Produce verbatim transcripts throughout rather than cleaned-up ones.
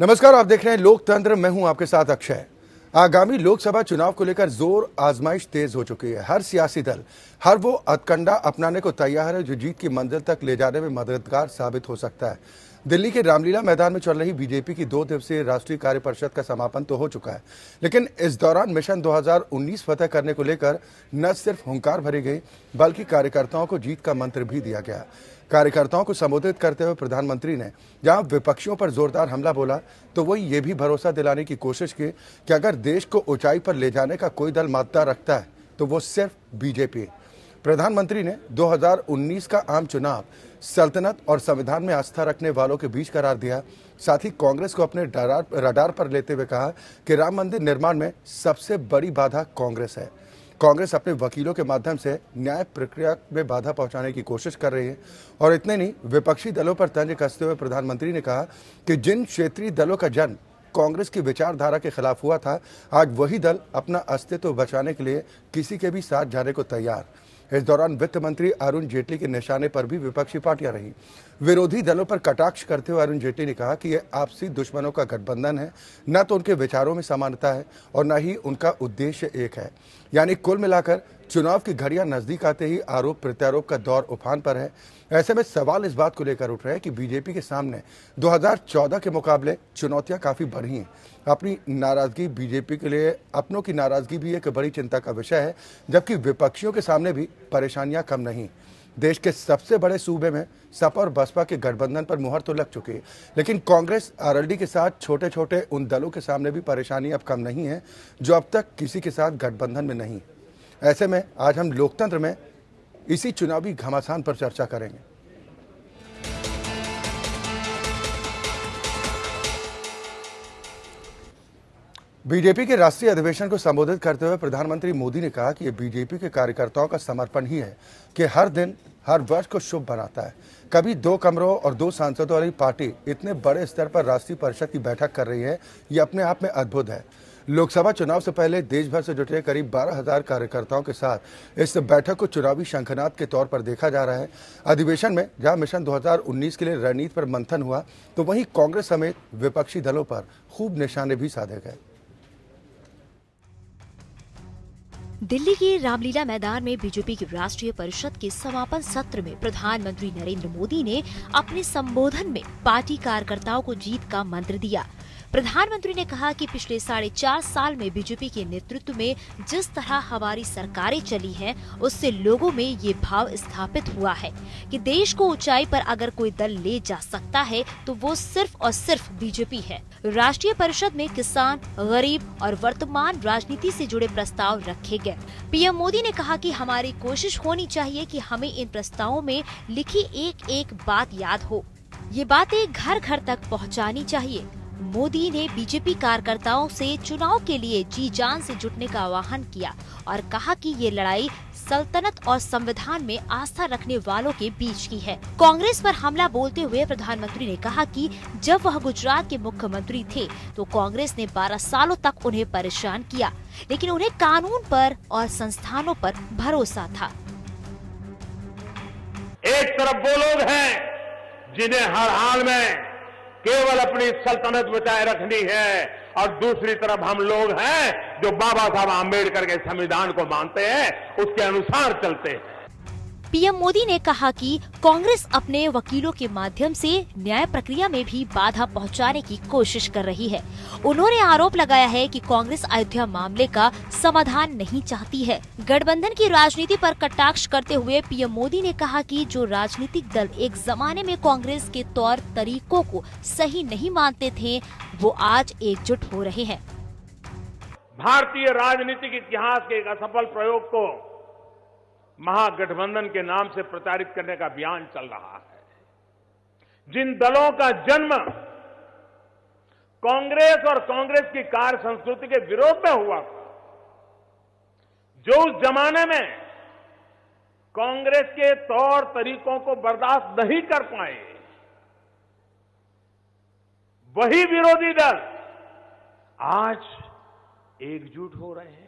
नमस्कार, आप देख रहे हैं लोकतंत्र। मैं हूं आपके साथ अक्षय। आगामी लोकसभा चुनाव को लेकर जोर आजमाइश तेज हो चुकी है। हर सियासी दल हर वो हथकंडा अपनाने को तैयार है जो जीत की मंजिल तक ले जाने में मददगार साबित हो सकता है। दिल्ली के रामलीला मैदान में चल रही बीजेपी की दो दिवसीय राष्ट्रीय कार्य परिषद का समापन तो हो चुका है, लेकिन इस दौरान मिशन दो हज़ार उन्नीस फतह करने को लेकर न सिर्फ हुंकार भरी गई बल्कि कार्यकर्ताओं को जीत का मंत्र भी दिया गया। कार्यकर्ताओं को संबोधित करते हुए प्रधानमंत्री ने जहां विपक्षियों पर जोरदार हमला बोला, तो वही ये भी भरोसा दिलाने की कोशिश की कि अगर देश को ऊंचाई पर ले जाने का कोई दल मादा रखता है तो वो सिर्फ बीजेपी है। प्रधानमंत्री ने दो हज़ार उन्नीस का आम चुनाव सल्तनत और संविधान में आस्था रखने वालों के बीच करार दिया। साथ ही कांग्रेस को अपने रडार पर लेते हुए कहा कि राम मंदिर निर्माण में सबसे बड़ी बाधा कांग्रेस है। कांग्रेस अपने वकीलों के माध्यम से न्याय प्रक्रिया में बाधा पहुंचाने की कोशिश कर रही है। और इतने नहीं, विपक्षी दलों पर तंज कसते हुए प्रधानमंत्री ने कहा कि जिन क्षेत्रीय दलों का जन्म कांग्रेस की विचारधारा के खिलाफ हुआ था, आज वही दल अपना अस्तित्व बचाने के लिए किसी के भी साथ जाने को तैयार। इस दौरान वित्त मंत्री अरुण जेटली के निशाने पर भी विपक्षी पार्टियां रहीं। विरोधी दलों पर कटाक्ष करते हुए अरुण जेटली ने कहा कि यह आपसी दुश्मनों का गठबंधन है, न तो उनके विचारों में समानता है और न ही उनका उद्देश्य एक है। यानी कुल मिलाकर चुनाव की घड़ियां नजदीक आते ही आरोप प्रत्यारोप का दौर उफान पर है। ऐसे में सवाल इस बात को लेकर उठ रहे हैं कि बीजेपी के सामने दो हज़ार चौदह के मुकाबले चुनौतियां काफ़ी बढ़ी हैं। अपनी नाराज़गी बीजेपी के लिए अपनों की नाराज़गी भी एक बड़ी चिंता का विषय है, जबकि विपक्षियों के सामने भी परेशानियां कम नहीं। देश के सबसे बड़े सूबे में सपा और बसपा के गठबंधन पर मुहर तो लग चुकी है, लेकिन कांग्रेस आरएलडी के साथ छोटे छोटे उन दलों के सामने भी परेशानी अब कम नहीं है जो अब तक किसी के साथ गठबंधन में नहीं। ऐसे में आज हम लोकतंत्र में इसी चुनावी घमासान पर चर्चा करेंगे। बीजेपी के राष्ट्रीय अधिवेशन को संबोधित करते हुए प्रधानमंत्री मोदी ने कहा कि ये बीजेपी के कार्यकर्ताओं का समर्पण ही है कि हर दिन हर वर्ष को शुभ बनाता है। कभी दो कमरों और दो सांसदों वाली पार्टी इतने बड़े स्तर पर राष्ट्रीय परिषद की बैठक कर रही है, ये अपने आप में अद्भुत है। लोकसभा चुनाव से पहले देश भर से जुटे करीब बारह हजार कार्यकर्ताओं के साथ इस बैठक को चुनावी शंखनाद के तौर पर देखा जा रहा है। अधिवेशन में जहां मिशन दो हज़ार उन्नीस के लिए रणनीति पर मंथन हुआ, तो वहीं कांग्रेस समेत विपक्षी दलों पर खूब निशाने भी साधे गए। दिल्ली के रामलीला मैदान में बीजेपी की राष्ट्रीय परिषद के समापन सत्र में प्रधानमंत्री नरेंद्र मोदी ने अपने संबोधन में पार्टी कार्यकर्ताओं को जीत का मंत्र दिया। प्रधानमंत्री ने कहा कि पिछले साढ़े चार साल में बीजेपी के नेतृत्व में जिस तरह हमारी सरकारें चली हैं, उससे लोगों में ये भाव स्थापित हुआ है कि देश को ऊंचाई पर अगर कोई दल ले जा सकता है तो वो सिर्फ और सिर्फ बीजेपी है। राष्ट्रीय परिषद में किसान, गरीब और वर्तमान राजनीति से जुड़े प्रस्ताव रखे गए। पीएम मोदी ने कहा कि हमारी कोशिश होनी चाहिए कि हमें इन प्रस्तावों में लिखी एक एक बात याद हो, ये बातें घर घर तक पहुँचानी चाहिए। मोदी ने बीजेपी कार्यकर्ताओं से चुनाव के लिए जी जान से जुटने का आह्वान किया और कहा कि ये लड़ाई सल्तनत और संविधान में आस्था रखने वालों के बीच की है। कांग्रेस पर हमला बोलते हुए प्रधानमंत्री ने कहा कि जब वह गुजरात के मुख्यमंत्री थे तो कांग्रेस ने बारह सालों तक उन्हें परेशान किया, लेकिन उन्हें कानून पर और संस्थानों पर भरोसा था। एक तरफ वो लोग हैं जिन्हें हर हाल में केवल अपनी सल्तनत बचाए रखनी है और दूसरी तरफ हम लोग हैं जो बाबा साहब आम्बेडकर के संविधान को मानते हैं, उसके अनुसार चलते हैं। पीएम मोदी ने कहा कि कांग्रेस अपने वकीलों के माध्यम से न्याय प्रक्रिया में भी बाधा पहुंचाने की कोशिश कर रही है। उन्होंने आरोप लगाया है कि कांग्रेस अयोध्या मामले का समाधान नहीं चाहती है। गठबंधन की राजनीति पर कटाक्ष करते हुए पीएम मोदी ने कहा कि जो राजनीतिक दल एक जमाने में कांग्रेस के तौर तरीकों को सही नहीं मानते थे, वो आज एकजुट हो रहे हैं। भारतीय राजनीतिक इतिहास के एक असफल प्रयोग को महागठबंधन के नाम से प्रचारित करने का अभियान चल रहा है। जिन दलों का जन्म कांग्रेस और कांग्रेस की कार्य संस्कृति के विरोध में हुआ था, जो उस जमाने में कांग्रेस के तौर तरीकों को बर्दाश्त नहीं कर पाए, वही विरोधी दल आज एकजुट हो रहे हैं।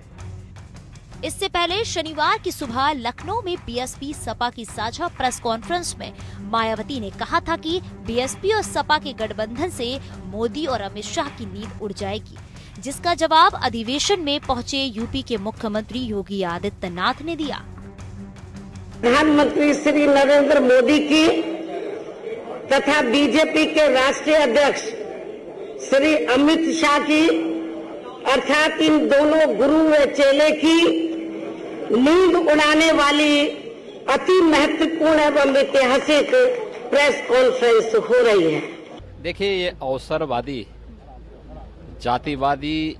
इससे पहले शनिवार की सुबह लखनऊ में बीएसपी सपा की साझा प्रेस कॉन्फ्रेंस में मायावती ने कहा था कि बीएसपी और सपा के गठबंधन से मोदी और अमित शाह की नींद उड़ जाएगी, जिसका जवाब अधिवेशन में पहुंचे यूपी के मुख्यमंत्री योगी आदित्यनाथ ने दिया। प्रधानमंत्री श्री नरेंद्र मोदी की तथा बीजेपी के राष्ट्रीय अध्यक्ष श्री अमित शाह की अर्थात इन दोनों गुरु व चेले की नींद उड़ाने वाली अति महत्वपूर्ण एवं ऐतिहासिक प्रेस कॉन्फ्रेंस हो रही है। देखिए, ये अवसरवादी, जातिवादी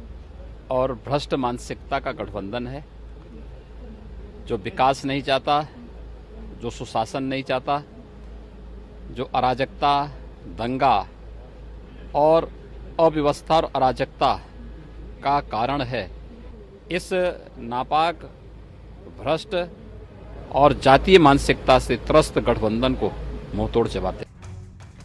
और भ्रष्ट मानसिकता का गठबंधन है, जो विकास नहीं चाहता, जो सुशासन नहीं चाहता, जो अराजकता, दंगा और अव्यवस्था और अराजकता का कारण है। इस नापाक, भ्रष्ट और जातीय मानसिकता से त्रस्त गठबंधन को मुंहतोड़ जवाब दे।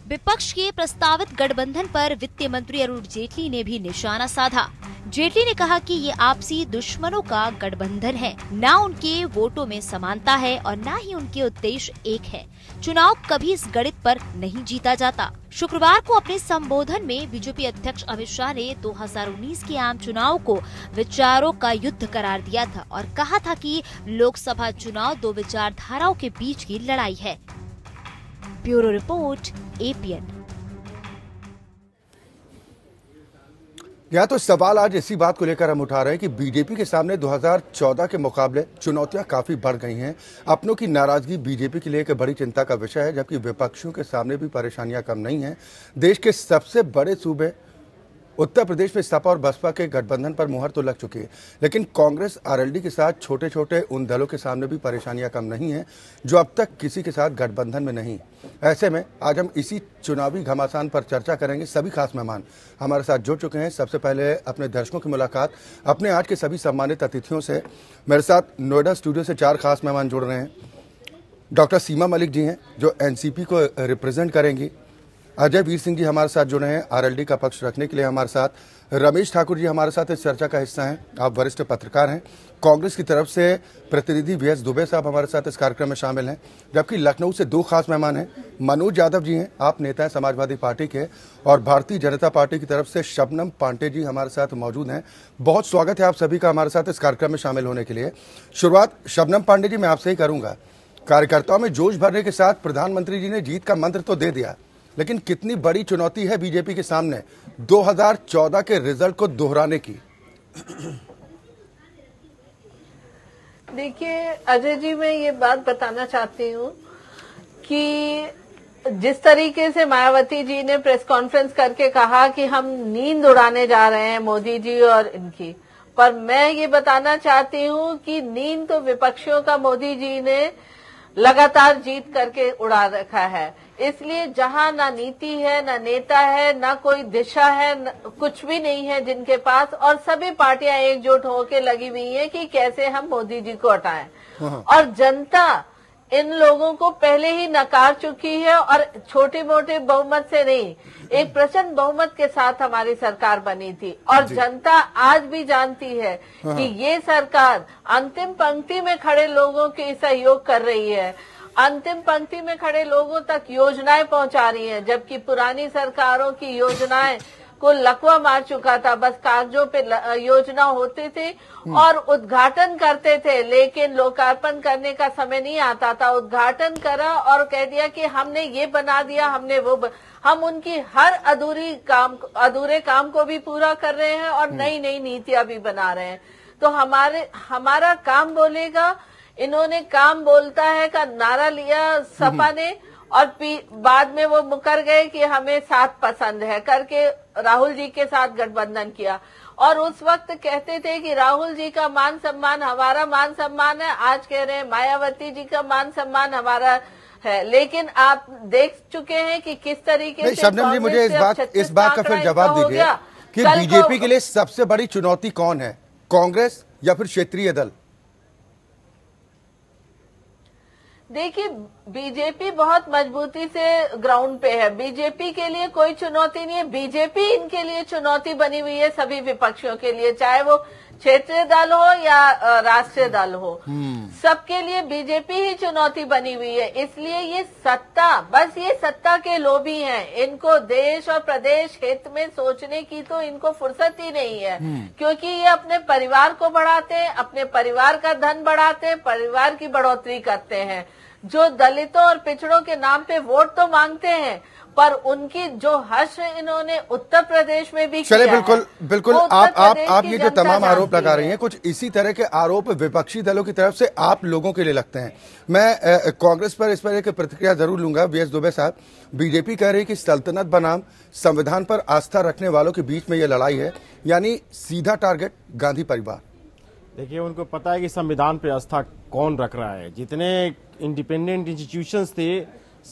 विपक्ष के प्रस्तावित गठबंधन पर वित्त मंत्री अरुण जेटली ने भी निशाना साधा। जेटली ने कहा कि ये आपसी दुश्मनों का गठबंधन है, ना उनके वोटों में समानता है और ना ही उनके उद्देश्य एक है। चुनाव कभी इस गणित पर नहीं जीता जाता। शुक्रवार को अपने संबोधन में बीजेपी अध्यक्ष अमित शाह ने दो हज़ार उन्नीस के आम चुनाव को विचारों का युद्ध करार दिया था और कहा था कि लोकसभा चुनाव दो विचारधाराओं के बीच की लड़ाई है। Bureau report, APN. यहाँ तो सवाल आज इसी बात को लेकर हम उठा रहे हैं कि बीजेपी के सामने दो हज़ार चौदह के मुकाबले चुनौतियां काफ़ी बढ़ गई हैं। अपनों की नाराज़गी बीजेपी के लिए एक बड़ी चिंता का विषय है, जबकि विपक्षियों के सामने भी परेशानियां कम नहीं हैं। देश के सबसे बड़े सूबे उत्तर प्रदेश में सपा और बसपा के गठबंधन पर मुहर तो लग चुकी है, लेकिन कांग्रेस आरएलडी के साथ छोटे छोटे उन दलों के सामने भी परेशानियां कम नहीं हैं जो अब तक किसी के साथ गठबंधन में नहीं। ऐसे में आज हम इसी चुनावी घमासान पर चर्चा करेंगे। सभी खास मेहमान हमारे साथ जुड़ चुके हैं। सबसे पहले अपने दर्शकों की मुलाकात अपने आज के सभी सम्मानित अतिथियों से। मेरे साथ नोएडा स्टूडियो से चार खास मेहमान जुड़ रहे हैं। डॉक्टर सीमा मलिक जी हैं जो एनसीपी को रिप्रेजेंट करेंगी। अजय वीर सिंह जी हमारे साथ जुड़े हैं आरएलडी का पक्ष रखने के लिए हमारे साथ। रमेश ठाकुर जी हमारे साथ इस चर्चा का हिस्सा हैं, आप वरिष्ठ पत्रकार हैं। कांग्रेस की तरफ से प्रतिनिधि वी एस दुबे साहब हमारे साथ इस कार्यक्रम में शामिल हैं। जबकि लखनऊ से दो खास मेहमान हैं, मनोज यादव जी हैं, आप नेता हैं समाजवादी पार्टी के, और भारतीय जनता पार्टी की तरफ से शबनम पांडे जी हमारे साथ मौजूद हैं। बहुत स्वागत है आप सभी का हमारे साथ इस कार्यक्रम में शामिल होने के लिए। शुरुआत शबनम पांडे जी मैं आपसे ही करूँगा। कार्यकर्ताओं में जोश भरने के साथ प्रधानमंत्री जी ने जीत का मंत्र तो दे दिया, लेकिन कितनी बड़ी चुनौती है बीजेपी के सामने दो हज़ार चौदह के रिजल्ट को दोहराने की? देखिए अजय जी, मैं ये बात बताना चाहती हूँ कि जिस तरीके से मायावती जी ने प्रेस कॉन्फ्रेंस करके कहा कि हम नींद उड़ाने जा रहे हैं मोदी जी और इनकी, पर मैं ये बताना चाहती हूँ कि नींद तो विपक्षियों का मोदी जी ने लगातार जीत करके उड़ा रखा है। इसलिए जहां ना नीति है, ना नेता है, ना कोई दिशा है, कुछ भी नहीं है जिनके पास, और सभी पार्टियां एकजुट होकर लगी हुई हैं कि कैसे हम मोदी जी को हटाएं। और जनता इन लोगों को पहले ही नकार चुकी है और छोटे मोटे बहुमत से नहीं, एक प्रचंड बहुमत के साथ हमारी सरकार बनी थी। और जनता आज भी जानती है कि ये सरकार अंतिम पंक्ति में खड़े लोगों के सहयोग कर रही है, अंतिम पंक्ति में खड़े लोगों तक योजनाएं पहुंचा रही हैं, जबकि पुरानी सरकारों की योजनाएं को लकवा मार चुका था। बस कागजों पे योजना होती थी और उद्घाटन करते थे, लेकिन लोकार्पण करने का समय नहीं आता था। उद्घाटन करा और कह दिया कि हमने ये बना दिया, हमने वो ब... हम उनकी हर अधूरी काम अधूरे काम को भी पूरा कर रहे हैं और नई नई नीतियां भी बना रहे हैं। तो हमारे हमारा काम बोलेगा, इन्होंने काम बोलता है का नारा लिया सपा ने, और बाद में वो मुकर गए कि हमें साथ पसंद है करके राहुल जी के साथ गठबंधन किया। और उस वक्त कहते थे कि राहुल जी का मान सम्मान हमारा मान सम्मान है, आज कह रहे हैं मायावती जी का मान सम्मान हमारा है। लेकिन आप देख चुके हैं कि किस तरीके से शबनम जी, मुझे इस बात इस बात का फिर जवाब दीजिए कि बीजेपी के लिए सबसे बड़ी चुनौती कौन है, कांग्रेस या फिर क्षेत्रीय दल? देखिए, बीजेपी बहुत मजबूती से ग्राउंड पे है, बीजेपी के लिए कोई चुनौती नहीं है। बीजेपी इनके लिए चुनौती बनी हुई है सभी विपक्षियों के लिए, चाहे वो क्षेत्रीय दल हो या राष्ट्रीय दल हो, सबके लिए बीजेपी ही चुनौती बनी हुई है। इसलिए ये सत्ता, बस ये सत्ता के लोभी हैं, इनको देश और प्रदेश हित में सोचने की तो इनको फुर्सत ही नहीं है, क्योंकि ये अपने परिवार को बढ़ाते हैं, अपने परिवार का धन बढ़ाते हैं, परिवार की बढ़ोतरी करते हैं। जो दलितों और पिछड़ों के नाम पे वोट तो मांगते हैं, पर उनकी जो हर्ष इन्होंने उत्तर प्रदेश में भी चले किया। बिल्कुल बिल्कुल तो आप आप आप ये जो तमाम आरोप लगा रही हैं, कुछ इसी तरह के आरोप विपक्षी दलों की तरफ से आप लोगों के लिए लगते हैं। मैं कांग्रेस पर इस पर एक प्रतिक्रिया जरूर लूंगा। बी एस दुबे साहब, बीजेपी कह रही है कि सल्तनत बनाम संविधान पर आस्था रखने वालों के बीच में यह लड़ाई है, यानी सीधा टारगेट गांधी परिवार। देखिए, उनको पता है कि संविधान पर आस्था कौन रख रहा है। जितने इंडिपेंडेंट इंस्टीट्यूशंस थे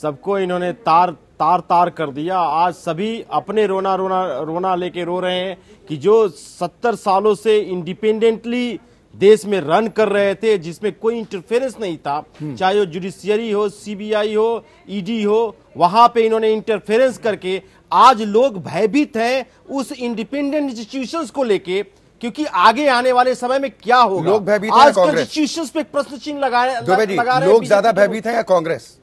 सबको इन्होंने तार तार तार कर दिया। आज सभी अपने रोना रोना रोना लेके रो रहे हैं कि जो सत्तर सालों से इंडिपेंडेंटली देश में रन कर रहे थे, जिसमें कोई इंटरफेरेंस नहीं था, चाहे वो जुडिशियरी हो, सीबीआई हो, ईडी हो, वहां पे इन्होंने इंटरफेरेंस करके आज लोग भयभीत हैं उस इंडिपेंडेंट इंस्टीट्यूशंस को लेके, क्योंकि आगे आने वाले समय में क्या होगा। लोग भयभीत हैं कांग्रेस इंस्टीट्यूशंस पे प्रश्न चिन्ह लगा रहे हैं। लोग ज्यादा भयभीत हैं या कांग्रेस?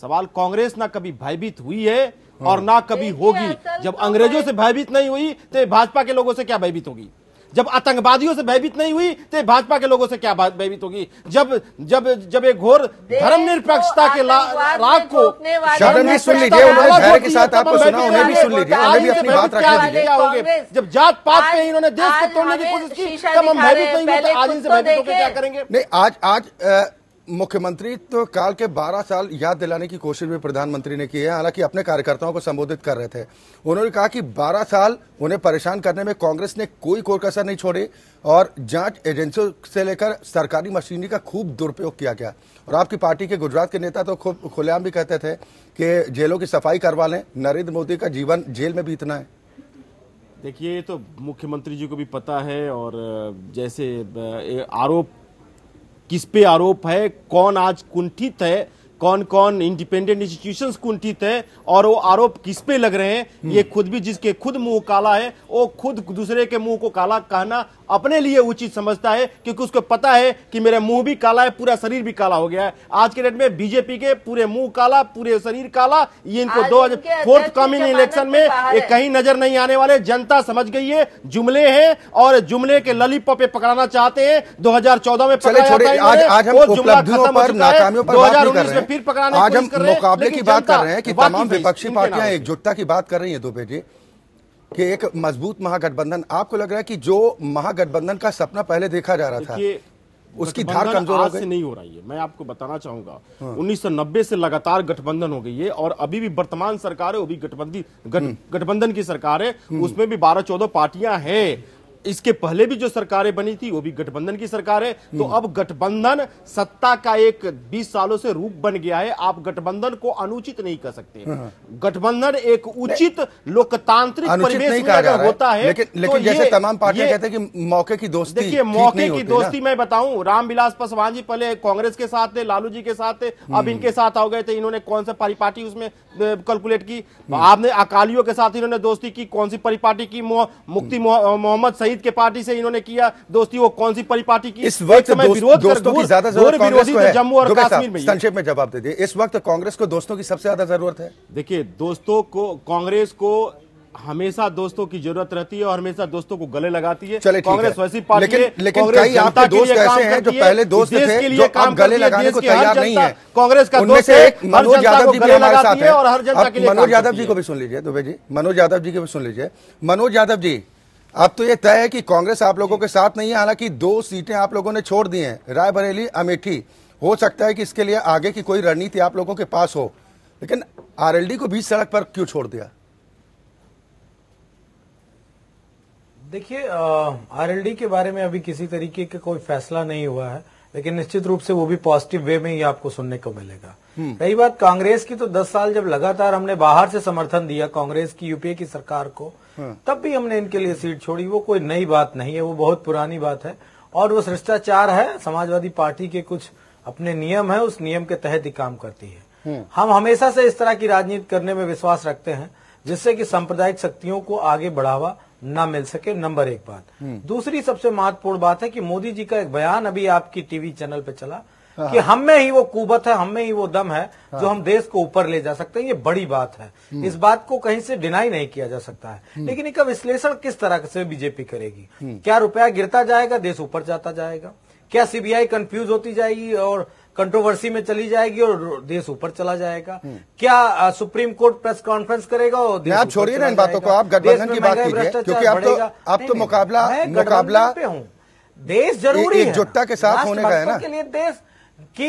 सवाल, कांग्रेस ना कभी भयभीत हुई है और ना कभी होगी। जब अंग्रेजों से भयभीत नहीं हुई तो भाजपा के लोगों से क्या भयभीत होगी? जब आतंकवादियों से भयभीत नहीं हुई तो भाजपा के लोगों से क्या भयभीत होगी? जब जब जब एक घोर धर्मनिरपेक्षता के राग को सुन लीजिए, उन्होंने के साथ आपको सुना, उन्हें भी सुन लीजिए, उन्हें भी अपनी बात रखने दीजिए। जब जात पात पे इन्होंने देश को तोड़ने की कोशिश की तब हम भयभीत नहीं हुए, तो आज इनसे भयभीत होकर क्या करेंगे? नहीं, आज आज मुख्यमंत्री तो काल के बारह साल याद दिलाने की कोशिश भी प्रधानमंत्री ने की है, हालांकि अपने कार्यकर्ताओं को संबोधित कर रहे थे। उन्होंने कहा कि बारह साल उन्हें परेशान करने में कांग्रेस ने कोई कोर कसर नहीं छोड़ी और जांच एजेंसियों से लेकर सरकारी मशीनरी का खूब दुरुपयोग किया गया। और आपकी पार्टी के गुजरात के नेता तो खूब खुलेआम भी कहते थे कि जेलों की सफाई करवा लें, नरेंद्र मोदी का जीवन जेल में बीतना है। देखिए, ये तो मुख्यमंत्री जी को भी पता है, और जैसे आरोप किस पे आरोप है, कौन आज कुंठित है, कौन कौन इंडिपेंडेंट इंस्टीट्यूशंस कुंठित है और वो आरोप किस पे लग रहे हैं, ये खुद भी, जिसके खुद मुंह काला है वो खुद दूसरे के मुंह को काला कहना अपने लिए उचित समझता है, क्योंकि उसको पता है कि मेरा मुंह भी काला है, पूरा शरीर भी काला हो गया है। आज के डेट में बीजेपी के पूरे मुंह काला, पूरे शरीर काला, ये इनको दो हजार फोर्थ कमिंग इलेक्शन में ये कहीं नजर नहीं आने वाले। जनता समझ गई है, जुमले हैं और जुमले के ललीपॉप पे पकड़ाना चाहते हैं। दो हजार चौदह में दो हजार उन्नीस में फिर पकड़ाने आज हम मुकाबले की बात कर रहे हैं कि तमाम विपक्षी पार्टियां एकजुटता की बात कर रही है। दोबे जी, कि एक मजबूत महागठबंधन, आपको लग रहा है कि जो महागठबंधन का सपना पहले देखा जा रहा था उसकी धार कमजोर हो गई? नहीं हो रही है, मैं आपको बताना चाहूंगा। उन्नीस सौ नब्बे से लगातार गठबंधन हो गई है और अभी भी वर्तमान सरकार है वो भी गठबंधन गठबंधन की सरकार है, उसमें भी बारह चौदह पार्टियां है। इसके पहले भी जो सरकारें बनी थी वो भी गठबंधन की सरकार है। तो अब गठबंधन सत्ता का एक बीस सालों से रूप बन गया है। आप गठबंधन को अनुचित नहीं कर सकते। गठबंधन एक उचित लोकतांत्रिक परिवेश में अगर होता है, लेकिन, लेकिन तो जैसे ये, तमाम पार्टियां कहते हैं कि मौके की दोस्ती, देखिए मौके की दोस्ती मैं बताऊं, रामविलास पासवान जी पहले कांग्रेस के साथ थे, लालू जी के साथ थे, अब इनके साथ आ गए थे। इन्होंने कौन सा परिपाटी उसमें कैलकुलेट की? आपने अकालियों के साथ इन्होंने दोस्ती की, कौन सी परिपाटी की? मुफ्ती मोहम्मद सईद के पार्टी से इन्होंने किया दोस्ती, वो कौन सी परिपाटी की? इस वक्त दोस्तों की ज्यादा जरूरत है। जम्मू और कश्मीर में संक्षेप में जवाब दे दिए, इस वक्त कांग्रेस को दोस्तों की सबसे ज्यादा जरूरत है। देखिए, दोस्तों को, कांग्रेस को हमेशा दोस्तों की जरूरत रहती है और हमेशा दोस्तों को गले लगाती है। कांग्रेस वैसी पार्टी है, लेकिन कई आपके दोस्त ऐसे हैं जो पहले दोस्त थे, के लिए काम गले लगाने को तैयार नहीं है। कांग्रेस का दोस्त है मनोज यादव जी भी हमारे साथ है और हर जनता के लिए। मनोज यादव जी को भी सुन लीजिए दुबे जी, मनोज यादव जी को भी सुन लीजिए। मनोज यादव जी, अब तो ये तय है कि कांग्रेस आप लोगों के साथ नहीं है, हालांकि दो सीटें आप लोगों ने छोड़ दी हैं, रायबरेली, अमेठी। हो सकता है कि इसके लिए आगे की कोई रणनीति आप लोगों के पास हो, लेकिन आरएलडी को बीच सड़क पर क्यों छोड़ दिया? देखिए, आरएलडी के बारे में अभी किसी तरीके का कोई फैसला नहीं हुआ है, लेकिन निश्चित रूप से वो भी पॉजिटिव वे में ही आपको सुनने को मिलेगा। रही बात कांग्रेस की, तो दस साल जब लगातार हमने बाहर से समर्थन दिया कांग्रेस की, यूपीए की सरकार को, तब भी हमने इनके लिए सीट छोड़ी। वो कोई नई बात नहीं है, वो बहुत पुरानी बात है और वो शिष्टाचार है। समाजवादी पार्टी के कुछ अपने नियम है, उस नियम के तहत ही काम करती है। हम हमेशा से इस तरह की राजनीति करने में विश्वास रखते हैं जिससे कि सांप्रदायिक शक्तियों को आगे बढ़ावा ना मिल सके, नंबर एक बात। दूसरी सबसे महत्वपूर्ण बात है कि मोदी जी का एक बयान अभी आपकी टीवी चैनल पे चला कि हम में ही वो कुवत है, हम में ही वो दम है जो हम देश को ऊपर ले जा सकते हैं। ये बड़ी बात है, इस बात को कहीं से डिनाई नहीं किया जा सकता है, लेकिन इसका विश्लेषण किस तरह से बीजेपी करेगी? क्या रुपया गिरता जाएगा, देश ऊपर जाता जाएगा? क्या सीबीआई कंफ्यूज होती जाएगी और कंट्रोवर्सी में चली जाएगी और देश ऊपर चला जाएगा? क्या सुप्रीम कोर्ट प्रेस कॉन्फ्रेंस करेगा? और आप छोड़िए ना इन बातों को, आप गठबंधन की बात कीजिए, क्योंकि आप तो आप तो मुकाबला मुकाबला पे हूं। देश जरूरी है, एकजुटता के साथ होने का है ना, के लिए देश की